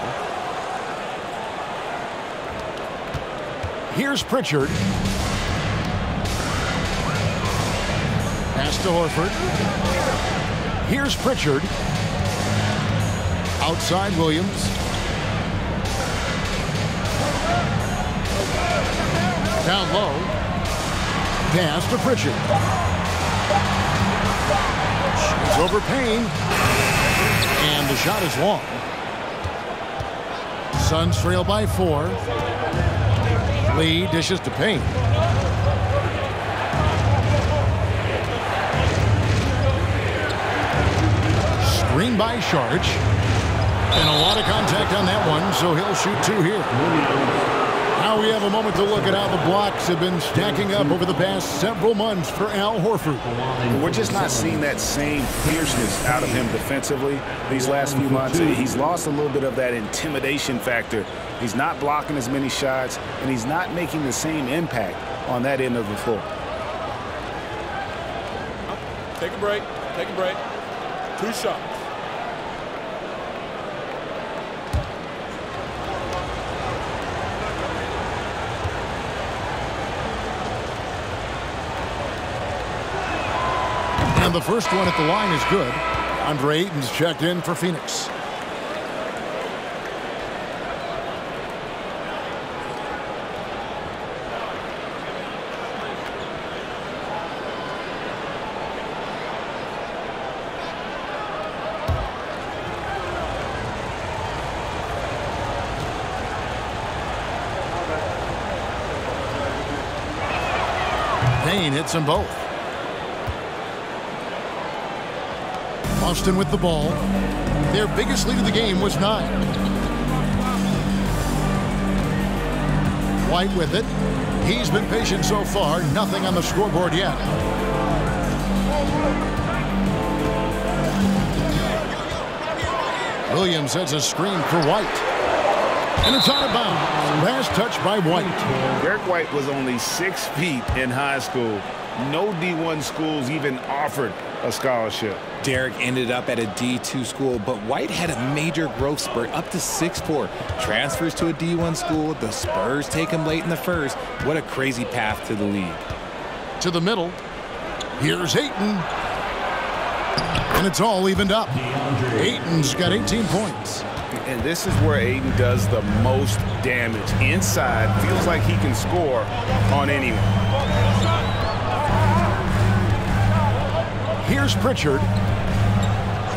Here's Pritchard. Pass to Horford. Here's Pritchard. Outside Williams. Down low. Pass to Pritchard. Shoots over Payne. And the shot is long. Suns trail by four. Lee dishes to Payne. Screen by Šarić. And a lot of contact on that one, so he'll shoot two here. Now we have a moment to look at how the blocks have been stacking up over the past several months for Al Horford. We're just not seeing that same fierceness out of him defensively these last few months. He's lost a little bit of that intimidation factor. He's not blocking as many shots, and he's not making the same impact on that end of the floor. Take a break. Take a break. Two shots. And the first one at the line is good. DeAndre Ayton's checked in for Phoenix. Hits them both. Boston with the ball. Their biggest lead of the game was nine. White with it. He's been patient so far. Nothing on the scoreboard yet. Williams sets a screen for White. And it's out of bounds. Last touch by White. Derrick White was only six feet in high school. No D one schools even offered a scholarship. Derrick ended up at a D two school, but White had a major growth spurt up to six foot four. Transfers to a D one school. The Spurs take him late in the first. What a crazy path to the league. To the middle. Here's Ayton. And it's all evened up. Ayton's got eighteen points. And this is where Ayton does the most damage. Inside, feels like he can score on anyone. Here's Pritchard.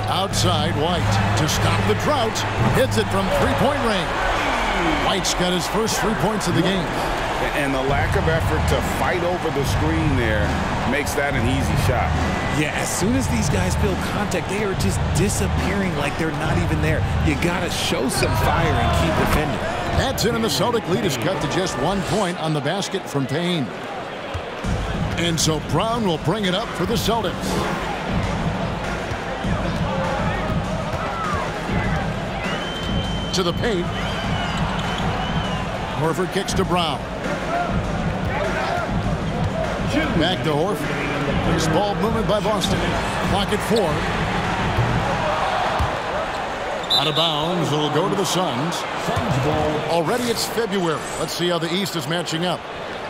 Outside, White to stop the drought. Hits it from three-point range. White's got his first three points of the game. And the lack of effort to fight over the screen there makes that an easy shot. Yeah, as soon as these guys build contact, they are just disappearing like they're not even there. You got to show some fire and keep defending. That's it, and the Celtic lead is cut to just one point on the basket from Payne. And so Brown will bring it up for the Celtics. To the paint. Horford kicks to Brown. Back to Horford. Nice ball movement by Boston. Clock at four. Out of bounds, it'll go to the Suns. Already it's February. Let's see how the East is matching up.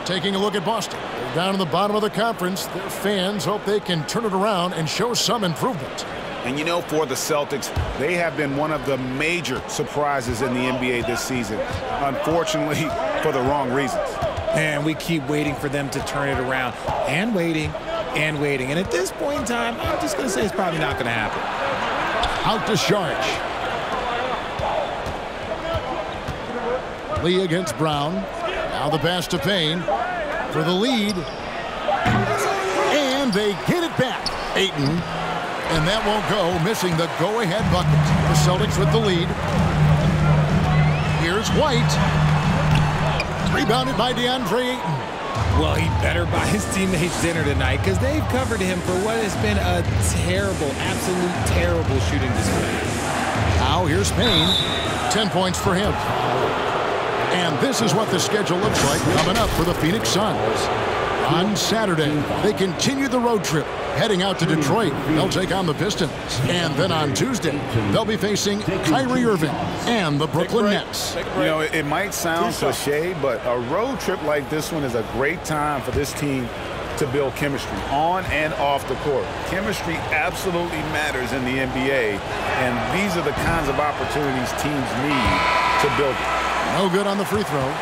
Taking a look at Boston. They're down in the bottom of the conference. Their fans hope they can turn it around and show some improvement. And you know, for the Celtics, they have been one of the major surprises in the N B A this season. Unfortunately, for the wrong reasons. And we keep waiting for them to turn it around. And waiting, and waiting. And at this point in time, I'm just going to say it's probably not going to happen. Out to Šarić. Lee against Brown. Now the pass to Payne for the lead. And they get it back. Ayton. And that won't go. Missing the go-ahead bucket. The Celtics with the lead. Here's White. Rebounded by DeAndre Ayton. Well, he better buy his teammates dinner tonight because they've covered him for what has been a terrible, absolute terrible shooting display. Now here's Payne. Ten points for him. And this is what the schedule looks like coming up for the Phoenix Suns. On Saturday, they continue the road trip, heading out to Detroit. They'll take on the Pistons. And then on Tuesday, they'll be facing Kyrie Irving and the Brooklyn Nets. You know, it might sound cliche, but a road trip like this one is a great time for this team to build chemistry on and off the court. Chemistry absolutely matters in the N B A, and these are the kinds of opportunities teams need to build it. No good on the free throw.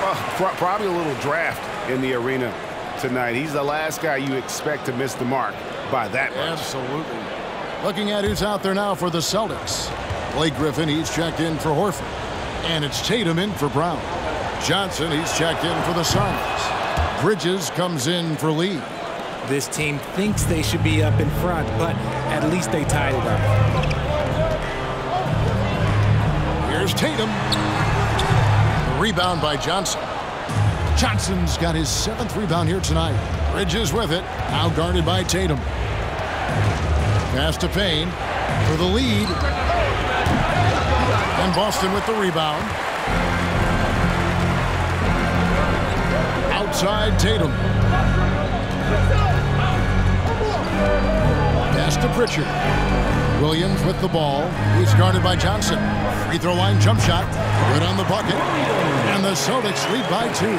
Well, probably a little draft in the arena tonight. He's the last guy you expect to miss the mark by that much. Absolutely. Looking at who's out there now for the Celtics. Blake Griffin, he's checked in for Horford. And it's Tatum in for Brown. Johnson, he's checked in for the Suns. Bridges comes in for Lee. This team thinks they should be up in front, but at least they tied it up. Here's Tatum. Rebound by Johnson. Johnson's got his seventh rebound here tonight. Bridges with it. Now guarded by Tatum. Pass to Payne for the lead. And Boston with the rebound. Outside Tatum. Pass to Pritchard. Williams with the ball. He's guarded by Johnson. Free throw line jump shot. Good on the bucket. And the Celtics lead by two.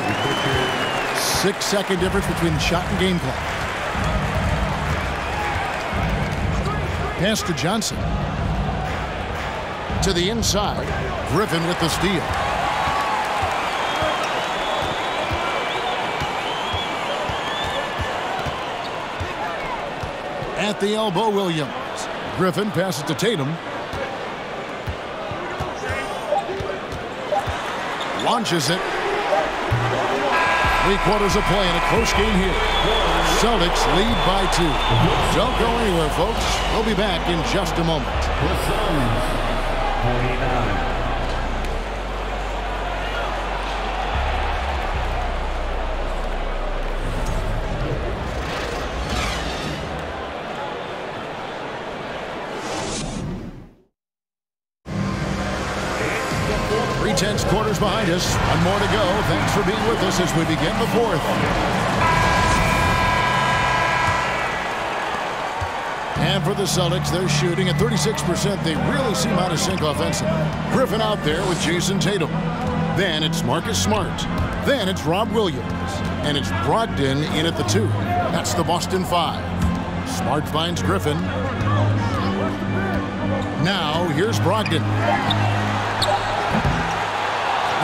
Six second difference between shot and game clock. Pass to Johnson. To the inside. Griffin with the steal. At the elbow, Williams. Griffin passes to Tatum. Launches it. Three quarters of play in a close game here. Celtics lead by two. Don't go anywhere, folks. We'll be back in just a moment. Three-tenths quarters behind us. One more to go. Thanks for being with us as we begin the fourth. And for the Celtics, they're shooting at thirty-six percent. They really seem out of sync offensively. Griffin out there with Jason Tatum. Then it's Marcus Smart. Then it's Rob Williams. And it's Brogdon in at the two. That's the Boston five. Smart finds Griffin. Now here's Brogdon.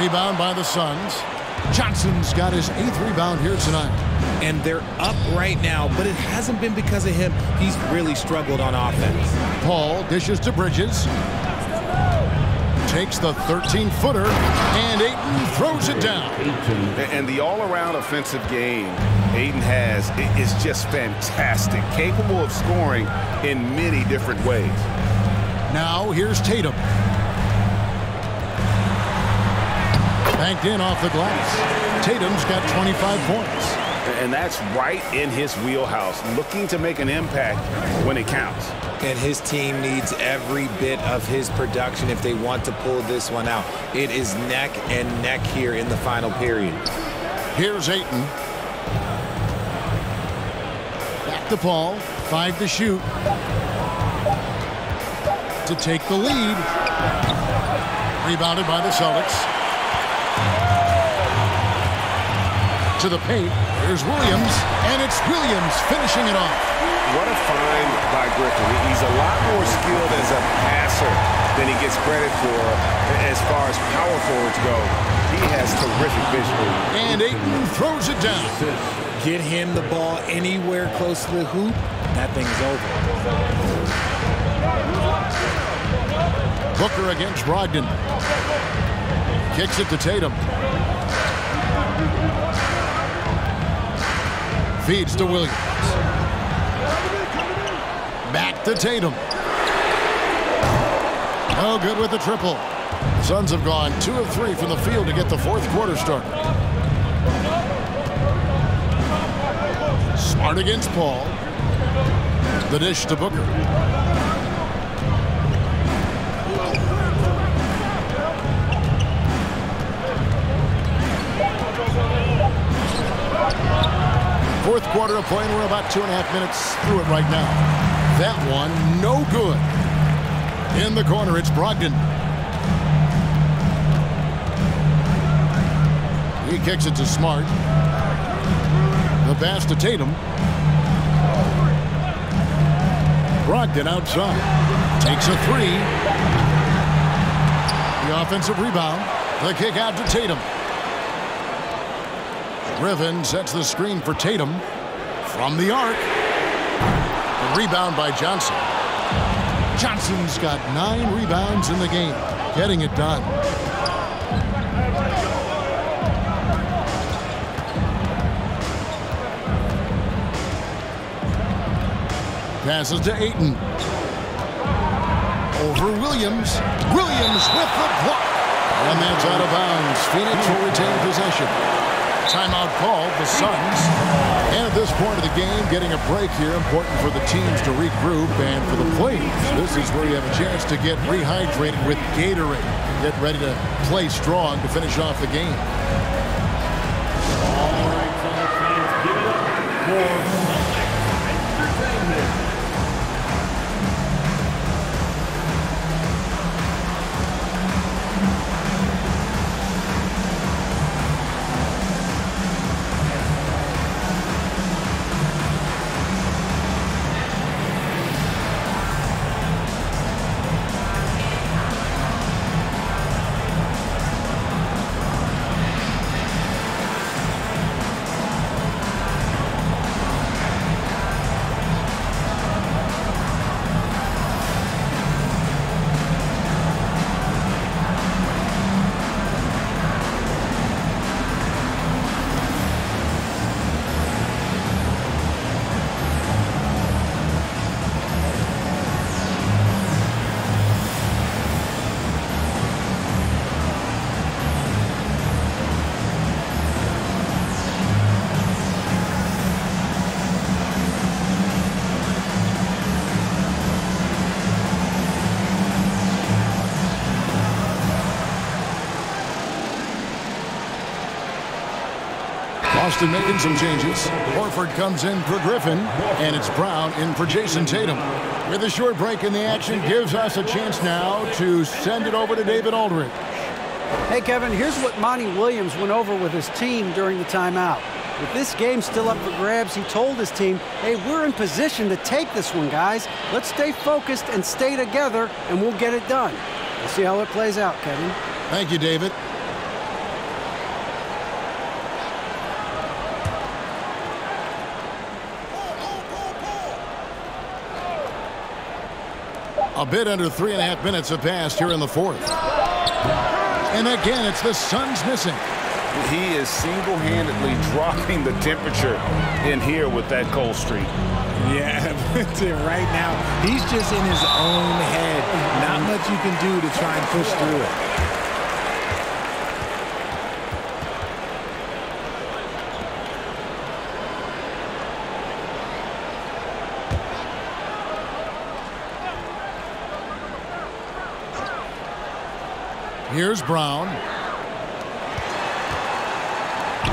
Rebound by the Suns. Johnson's got his eighth rebound here tonight. And they're up right now, but it hasn't been because of him. He's really struggled on offense. Paul dishes to Bridges. Takes the thirteen-footer, and Ayton throws it down. And the all-around offensive game Ayton has is just fantastic. Capable of scoring in many different ways. Now here's Tatum. Banked in off the glass. Tatum's got twenty-five points. and that's right in his wheelhouse, looking to make an impact when it counts. And his team needs every bit of his production if they want to pull this one out. It is neck and neck here in the final period. Here's Ayton. Back to Paul. Five to shoot. To take the lead. Rebounded by the Celtics. To the paint. Here's Williams. And it's Williams finishing it off. What a find by Griffin. He's a lot more skilled as a passer than he gets credit for as far as power forwards go. He has terrific vision. And Ayton throws it down. Get him the ball anywhere close to the hoop, that thing's over. Booker against Brogdon. Kicks it to Tatum. Feeds to Williams. Back to Tatum. No good with the triple. The Suns have gone two of three from the field to get the fourth quarter started. Smart against Paul. The dish to Booker. Fourth quarter of play. We're about two and a half minutes through it right now. That one, no good. In the corner, it's Brogdon. He kicks it to Smart. The pass to Tatum. Brogdon outside. Takes a three. The offensive rebound. The kick out to Tatum. Griffin sets the screen for Tatum. From the arc. Rebound by Johnson. Johnson's got nine rebounds in the game. Getting it done. Passes to Ayton. Over Williams. Williams with the block. And that's out of bounds. Phoenix will retain possession. Timeout called, the Suns. And at this point of the game, getting a break here, important for the teams to regroup and for the players. This is where you have a chance to get rehydrated with Gatorade. Get ready to play strong to finish off the game. All right, fellow fans, give it up for entertainment. Boston making some changes. Horford comes in for Griffin, and it's Brown in for Jason Tatum. With a short break in the action, gives us a chance now to send it over to David Aldridge. Hey, Kevin, here's what Monty Williams went over with his team during the timeout. With this game still up for grabs, he told his team, hey, we're in position to take this one, guys. Let's stay focused and stay together, and we'll get it done. We'll see how it plays out, Kevin. Thank you, David. A bit under three and a half minutes have passed here in the fourth. And again, it's the Suns missing. He is single-handedly dropping the temperature in here with that cold streak. Yeah, right now, he's just in his own head. Not much you can do to try and push through it. Here's Brown.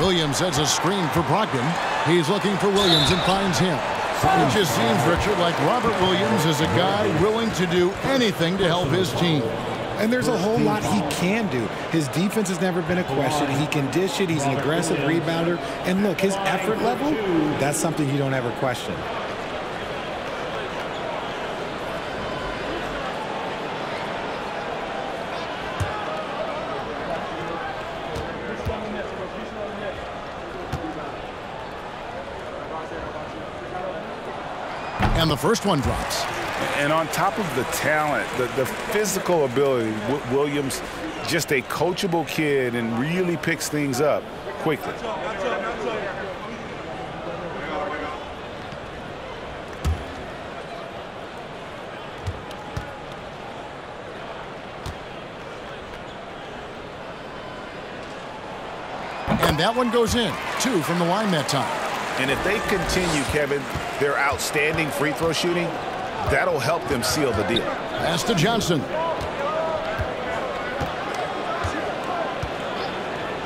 Williams has a screen for Brogdon. He's looking for Williams and finds him. It just seems, Richard, like Robert Williams is a guy willing to do anything to help his team. And there's a whole lot he can do. His defense has never been a question. He can dish it. He's an aggressive rebounder. And look, his effort level, that's something you don't ever question. And the first one drops. And on top of the talent, the, the physical ability, Williams, just a coachable kid and really picks things up quickly. And that one goes in. Two from the line that time. And if they continue, Kevin, their outstanding free throw shooting, that'll help them seal the deal. Pass to Johnson.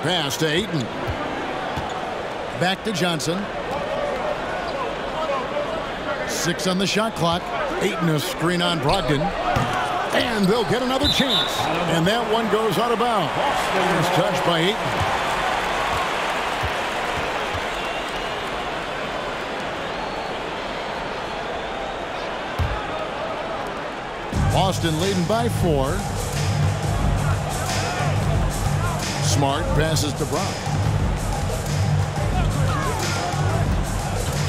Pass to Ayton. Back to Johnson. Six on the shot clock. Ayton a screen on Brogdon. And they'll get another chance. And that one goes out of bounds. It's touched by Ayton. Boston leading by four. Smart passes to Brown.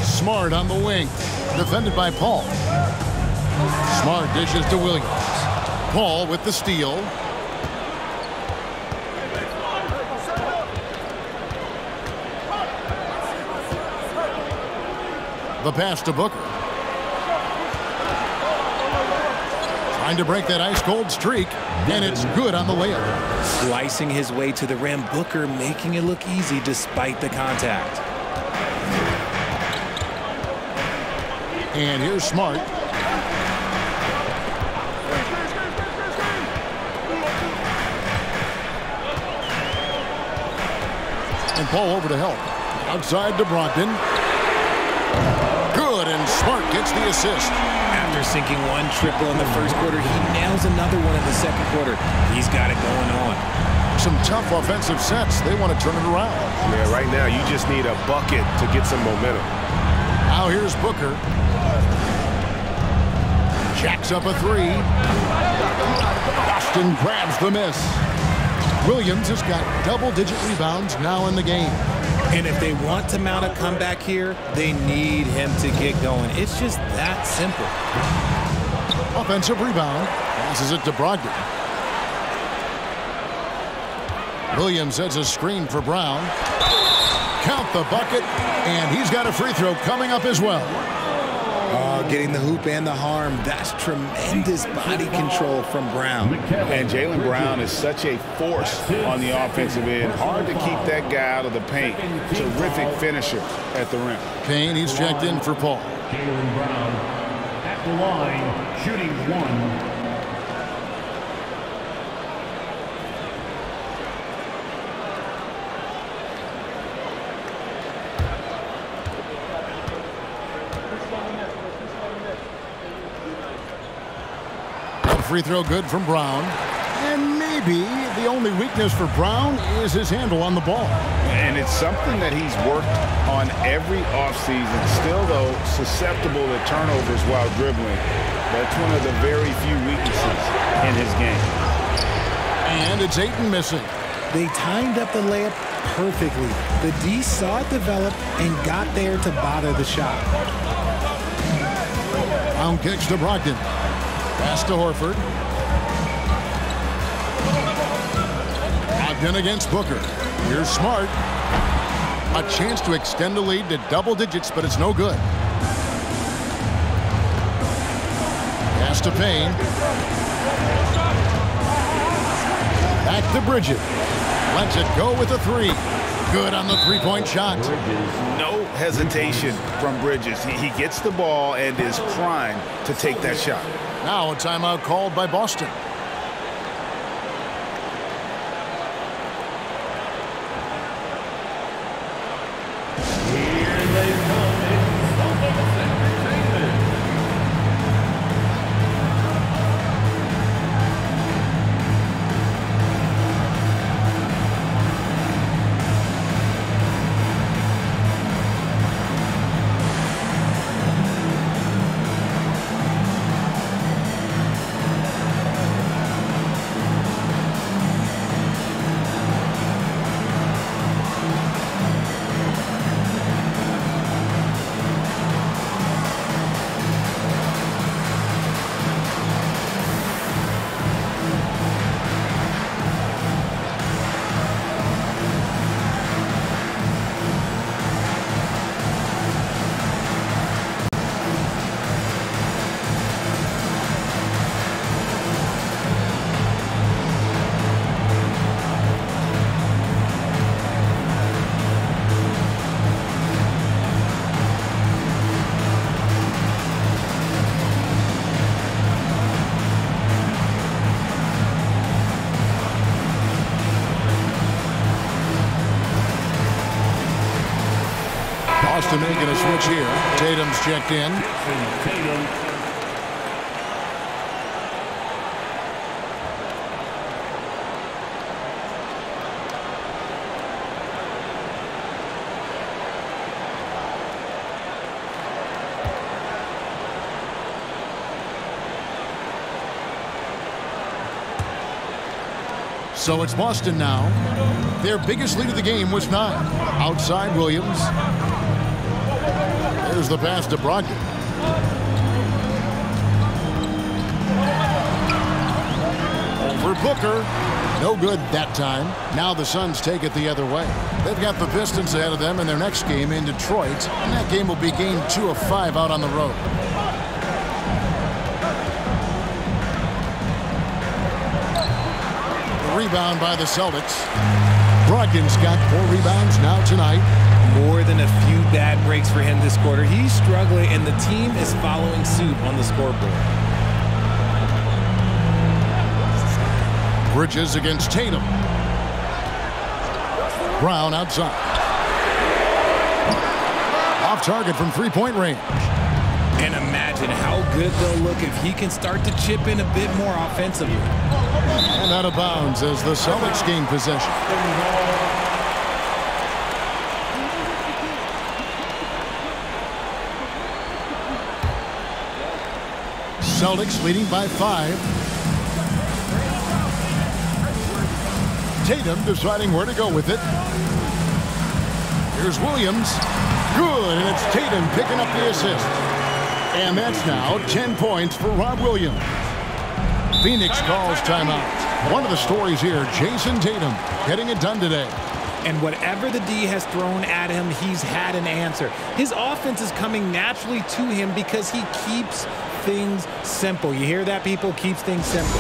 Smart on the wing. Defended by Paul. Smart dishes to Williams. Paul with the steal. The pass to Booker. Trying to break that ice-cold streak, and it's good on the layup. Slicing his way to the rim, Booker making it look easy despite the contact. And here's Smart. And Paul over to help. Outside to Brogdon. Good, and Smart gets the assist. After sinking one triple in the first quarter, he nails another one in the second quarter. He's got it going on. Some tough offensive sets. They want to turn it around. Yeah, right now you just need a bucket to get some momentum. Now here's Booker. Jacks up a three. Boston grabs the miss. Williams has got double-digit rebounds now in the game. And if they want to mount a comeback here, they need him to get going. It's just that simple. Offensive rebound. Passes it to Brogdon. Williams sets a screen for Brown. Count the bucket, and he's got a free throw coming up as well. Oh, getting the hoop and the harm. That's tremendous body control from Brown. And Jaylen Brown is such a force on the offensive end. Hard to keep that guy out of the paint. Terrific finisher at the rim. Payne, he's checked in for Paul. Jaylen Brown at the line, shooting one. Free throw good from Brown. And maybe the only weakness for Brown is his handle on the ball. And it's something that he's worked on every offseason. Still, though, susceptible to turnovers while dribbling. That's one of the very few weaknesses in his game. And it's Ayton missing. They timed up the layup perfectly. The D saw it develop and got there to bother the shot. Brown kicks to Brogdon. Pass to Horford. Brogdon against Booker. Here's Smart. A chance to extend the lead to double digits, but it's no good. Pass to Payne. Back to Bridges. Lets it go with a three. Good on the three-point shot. No hesitation from Bridges. He, he gets the ball and is primed to take that shot. Now a timeout called by Boston. Boston making a switch here. Tatum's checked in. So it's Boston now. Their biggest lead of the game was nine. Outside Williams. There's the pass to Brogdon. For Booker. No good that time. Now the Suns take it the other way. They've got the Pistons ahead of them in their next game in Detroit. And that game will be game two of five out on the road. The rebound by the Celtics. Brogdon's got four rebounds now tonight. More than a few bad breaks for him this quarter. He's struggling, and the team is following suit on the scoreboard. Bridges against Tatum. Brown outside. Off target from three-point range. And imagine how good they'll look if he can start to chip in a bit more offensively. And out of bounds as the Celtics gain possession. Celtics leading by five. Tatum deciding where to go with it. Here's Williams. Good, and it's Tatum picking up the assist. And that's now ten points for Rob Williams. Phoenix calls timeout. One of the stories here, Jason Tatum getting it done today. And whatever the D has thrown at him, he's had an answer. His offense is coming naturally to him because he keeps things simple. You hear that, people? Keeps things simple.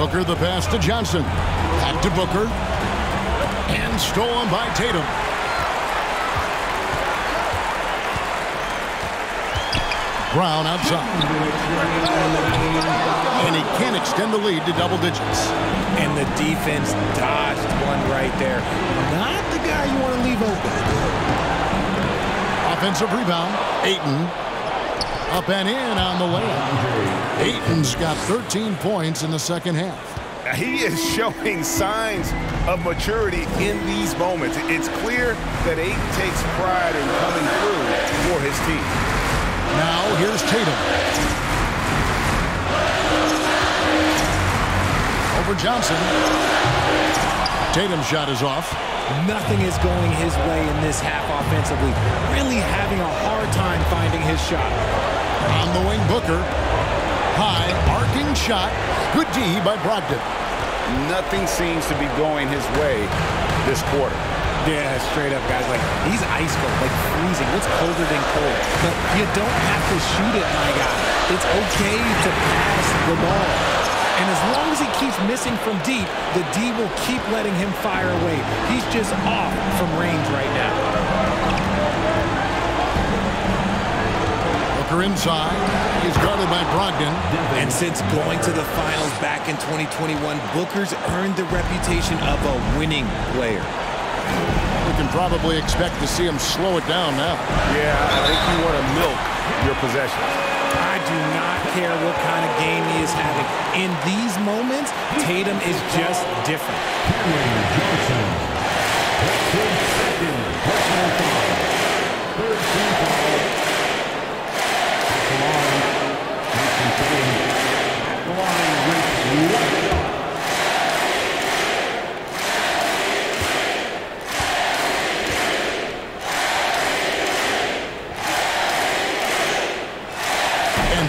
Booker the pass to Johnson. Back to Booker. And stolen by Tatum. Brown outside. And he can extend the lead to double digits. And the defense dodged one right there. Not the guy you want to leave open. Offensive rebound. Ayton. Up and in on the way. Ayton's got thirteen points in the second half. He is showing signs of maturity in these moments. It's clear that Ayton takes pride in coming through for his team. Now here's Tatum. Over Johnson. Tatum's shot is off. Nothing is going his way in this half offensively. Really having a hard time finding his shot. On the wing, Booker. High, arcing shot. Good D by Brogdon. Nothing seems to be going his way this quarter. Yeah, straight up, guys. Like, he's ice cold, like freezing. It's colder than cold. But you don't have to shoot it, my guy. It's okay to pass the ball. And as long as he keeps missing from deep, the D will keep letting him fire away. He's just off from range right now. Inside is guarded by Brogdon. And since going to the finals back in twenty twenty-one, Booker's earned the reputation of a winning player. You can probably expect to see him slow it down now. Yeah, I think you want to milk your possession. I do not care what kind of game he is having. In these moments, Tatum is just different. And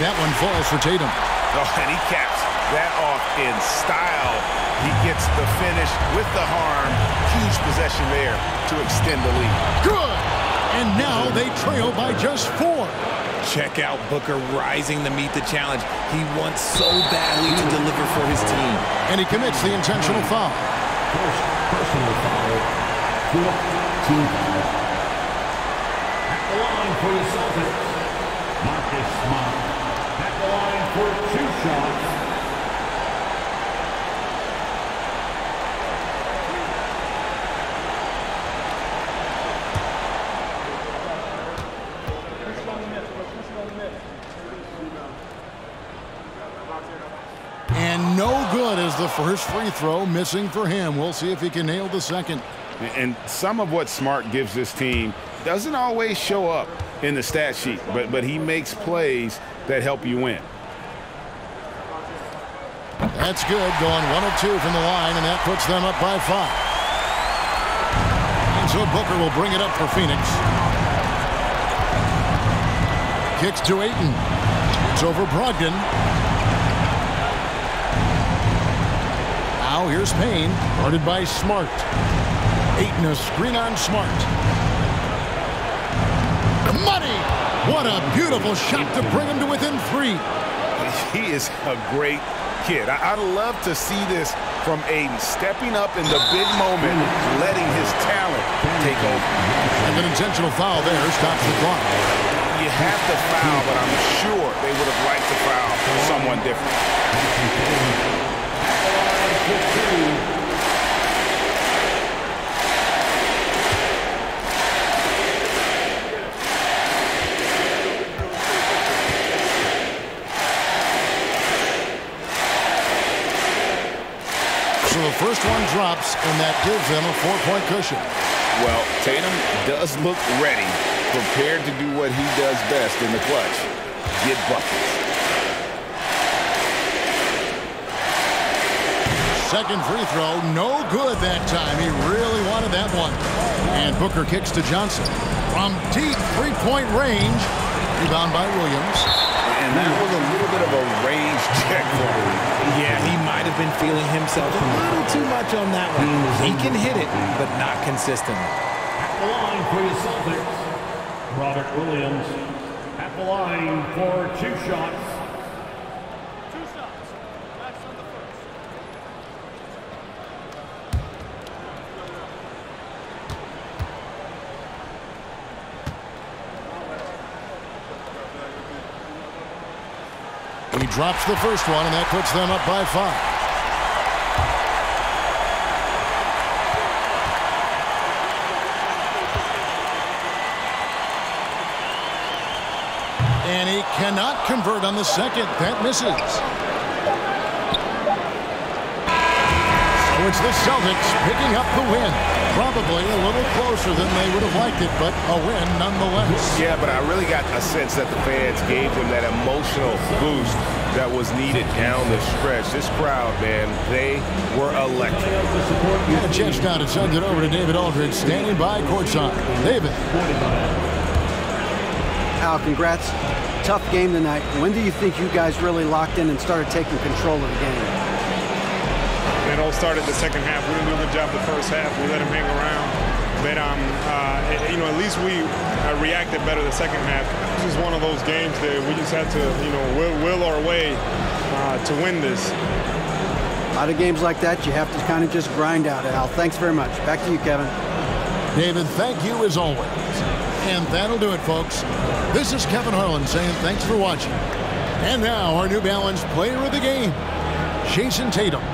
that one falls for Tatum. Oh, and he caps that off in style. He gets the finish with the harm. Huge possession there to extend the lead. Good! And now they trail by just four. Check out Booker rising to meet the challenge. He wants so badly to deliver for his team. And he commits the intentional foul. First personal foul. At the line for the Celtics, Marcus Smart. At the line for two shots. The first free throw missing for him. We'll see if he can nail the second. And some of what Smart gives this team doesn't always show up in the stat sheet, but but he makes plays that help you win. That's good. Going one of two from the line, and that puts them up by five. And so Booker will bring it up for Phoenix. Kicks to Ayton. It's over Brogdon. Now here's Payne, guarded by Smart. Ayton a screen on Smart. Money! What a beautiful shot to bring him to within three. He is a great kid. I, I'd love to see this from Ayton, stepping up in the big moment, letting his talent take over. And an intentional foul there stops the clock. You have to foul, but I'm sure they would have liked to foul someone different. So the first one drops, and that gives them a four-point cushion. Well, Tatum does look ready, prepared to do what he does best in the clutch, get buckets. Second free throw, no good that time. He really wanted that one. And Booker kicks to Johnson. From deep three-point range, rebound by Williams. And that was a little bit of a range check for him. Yeah, he might have been feeling himself a little too much on that one. He can hit it, but not consistently. At the line for the Celtics, Robert Williams. At the line for two shots. Two shots. That's on the first. He drops the first one, and that puts them up by five. And he cannot convert on the second. That misses. So it's the Celtics picking up the win. Probably a little closer than they would have liked it, but a win nonetheless. Yeah, but I really got a sense that the fans gave him that emotional boost that was needed down the stretch. This crowd, man, they were electric. Yeah, Jeff's got it, sends it over to David Aldridge, standing by courtside. David. Al, congrats. Tough game tonight. When do you think you guys really locked in and started taking control of the game? It all started the second half. We didn't do a good job the first half. We let him hang around. But, um, uh, it, you know, at least we uh, reacted better the second half. This is one of those games that we just had to, you know, will, will our way uh, to win this. A lot of games like that, you have to kind of just grind out, Al. Thanks very much. Back to you, Kevin. David, thank you as always. And that'll do it, folks. This is Kevin Harlan saying thanks for watching. And now our New Balance player of the game, Jason Tatum.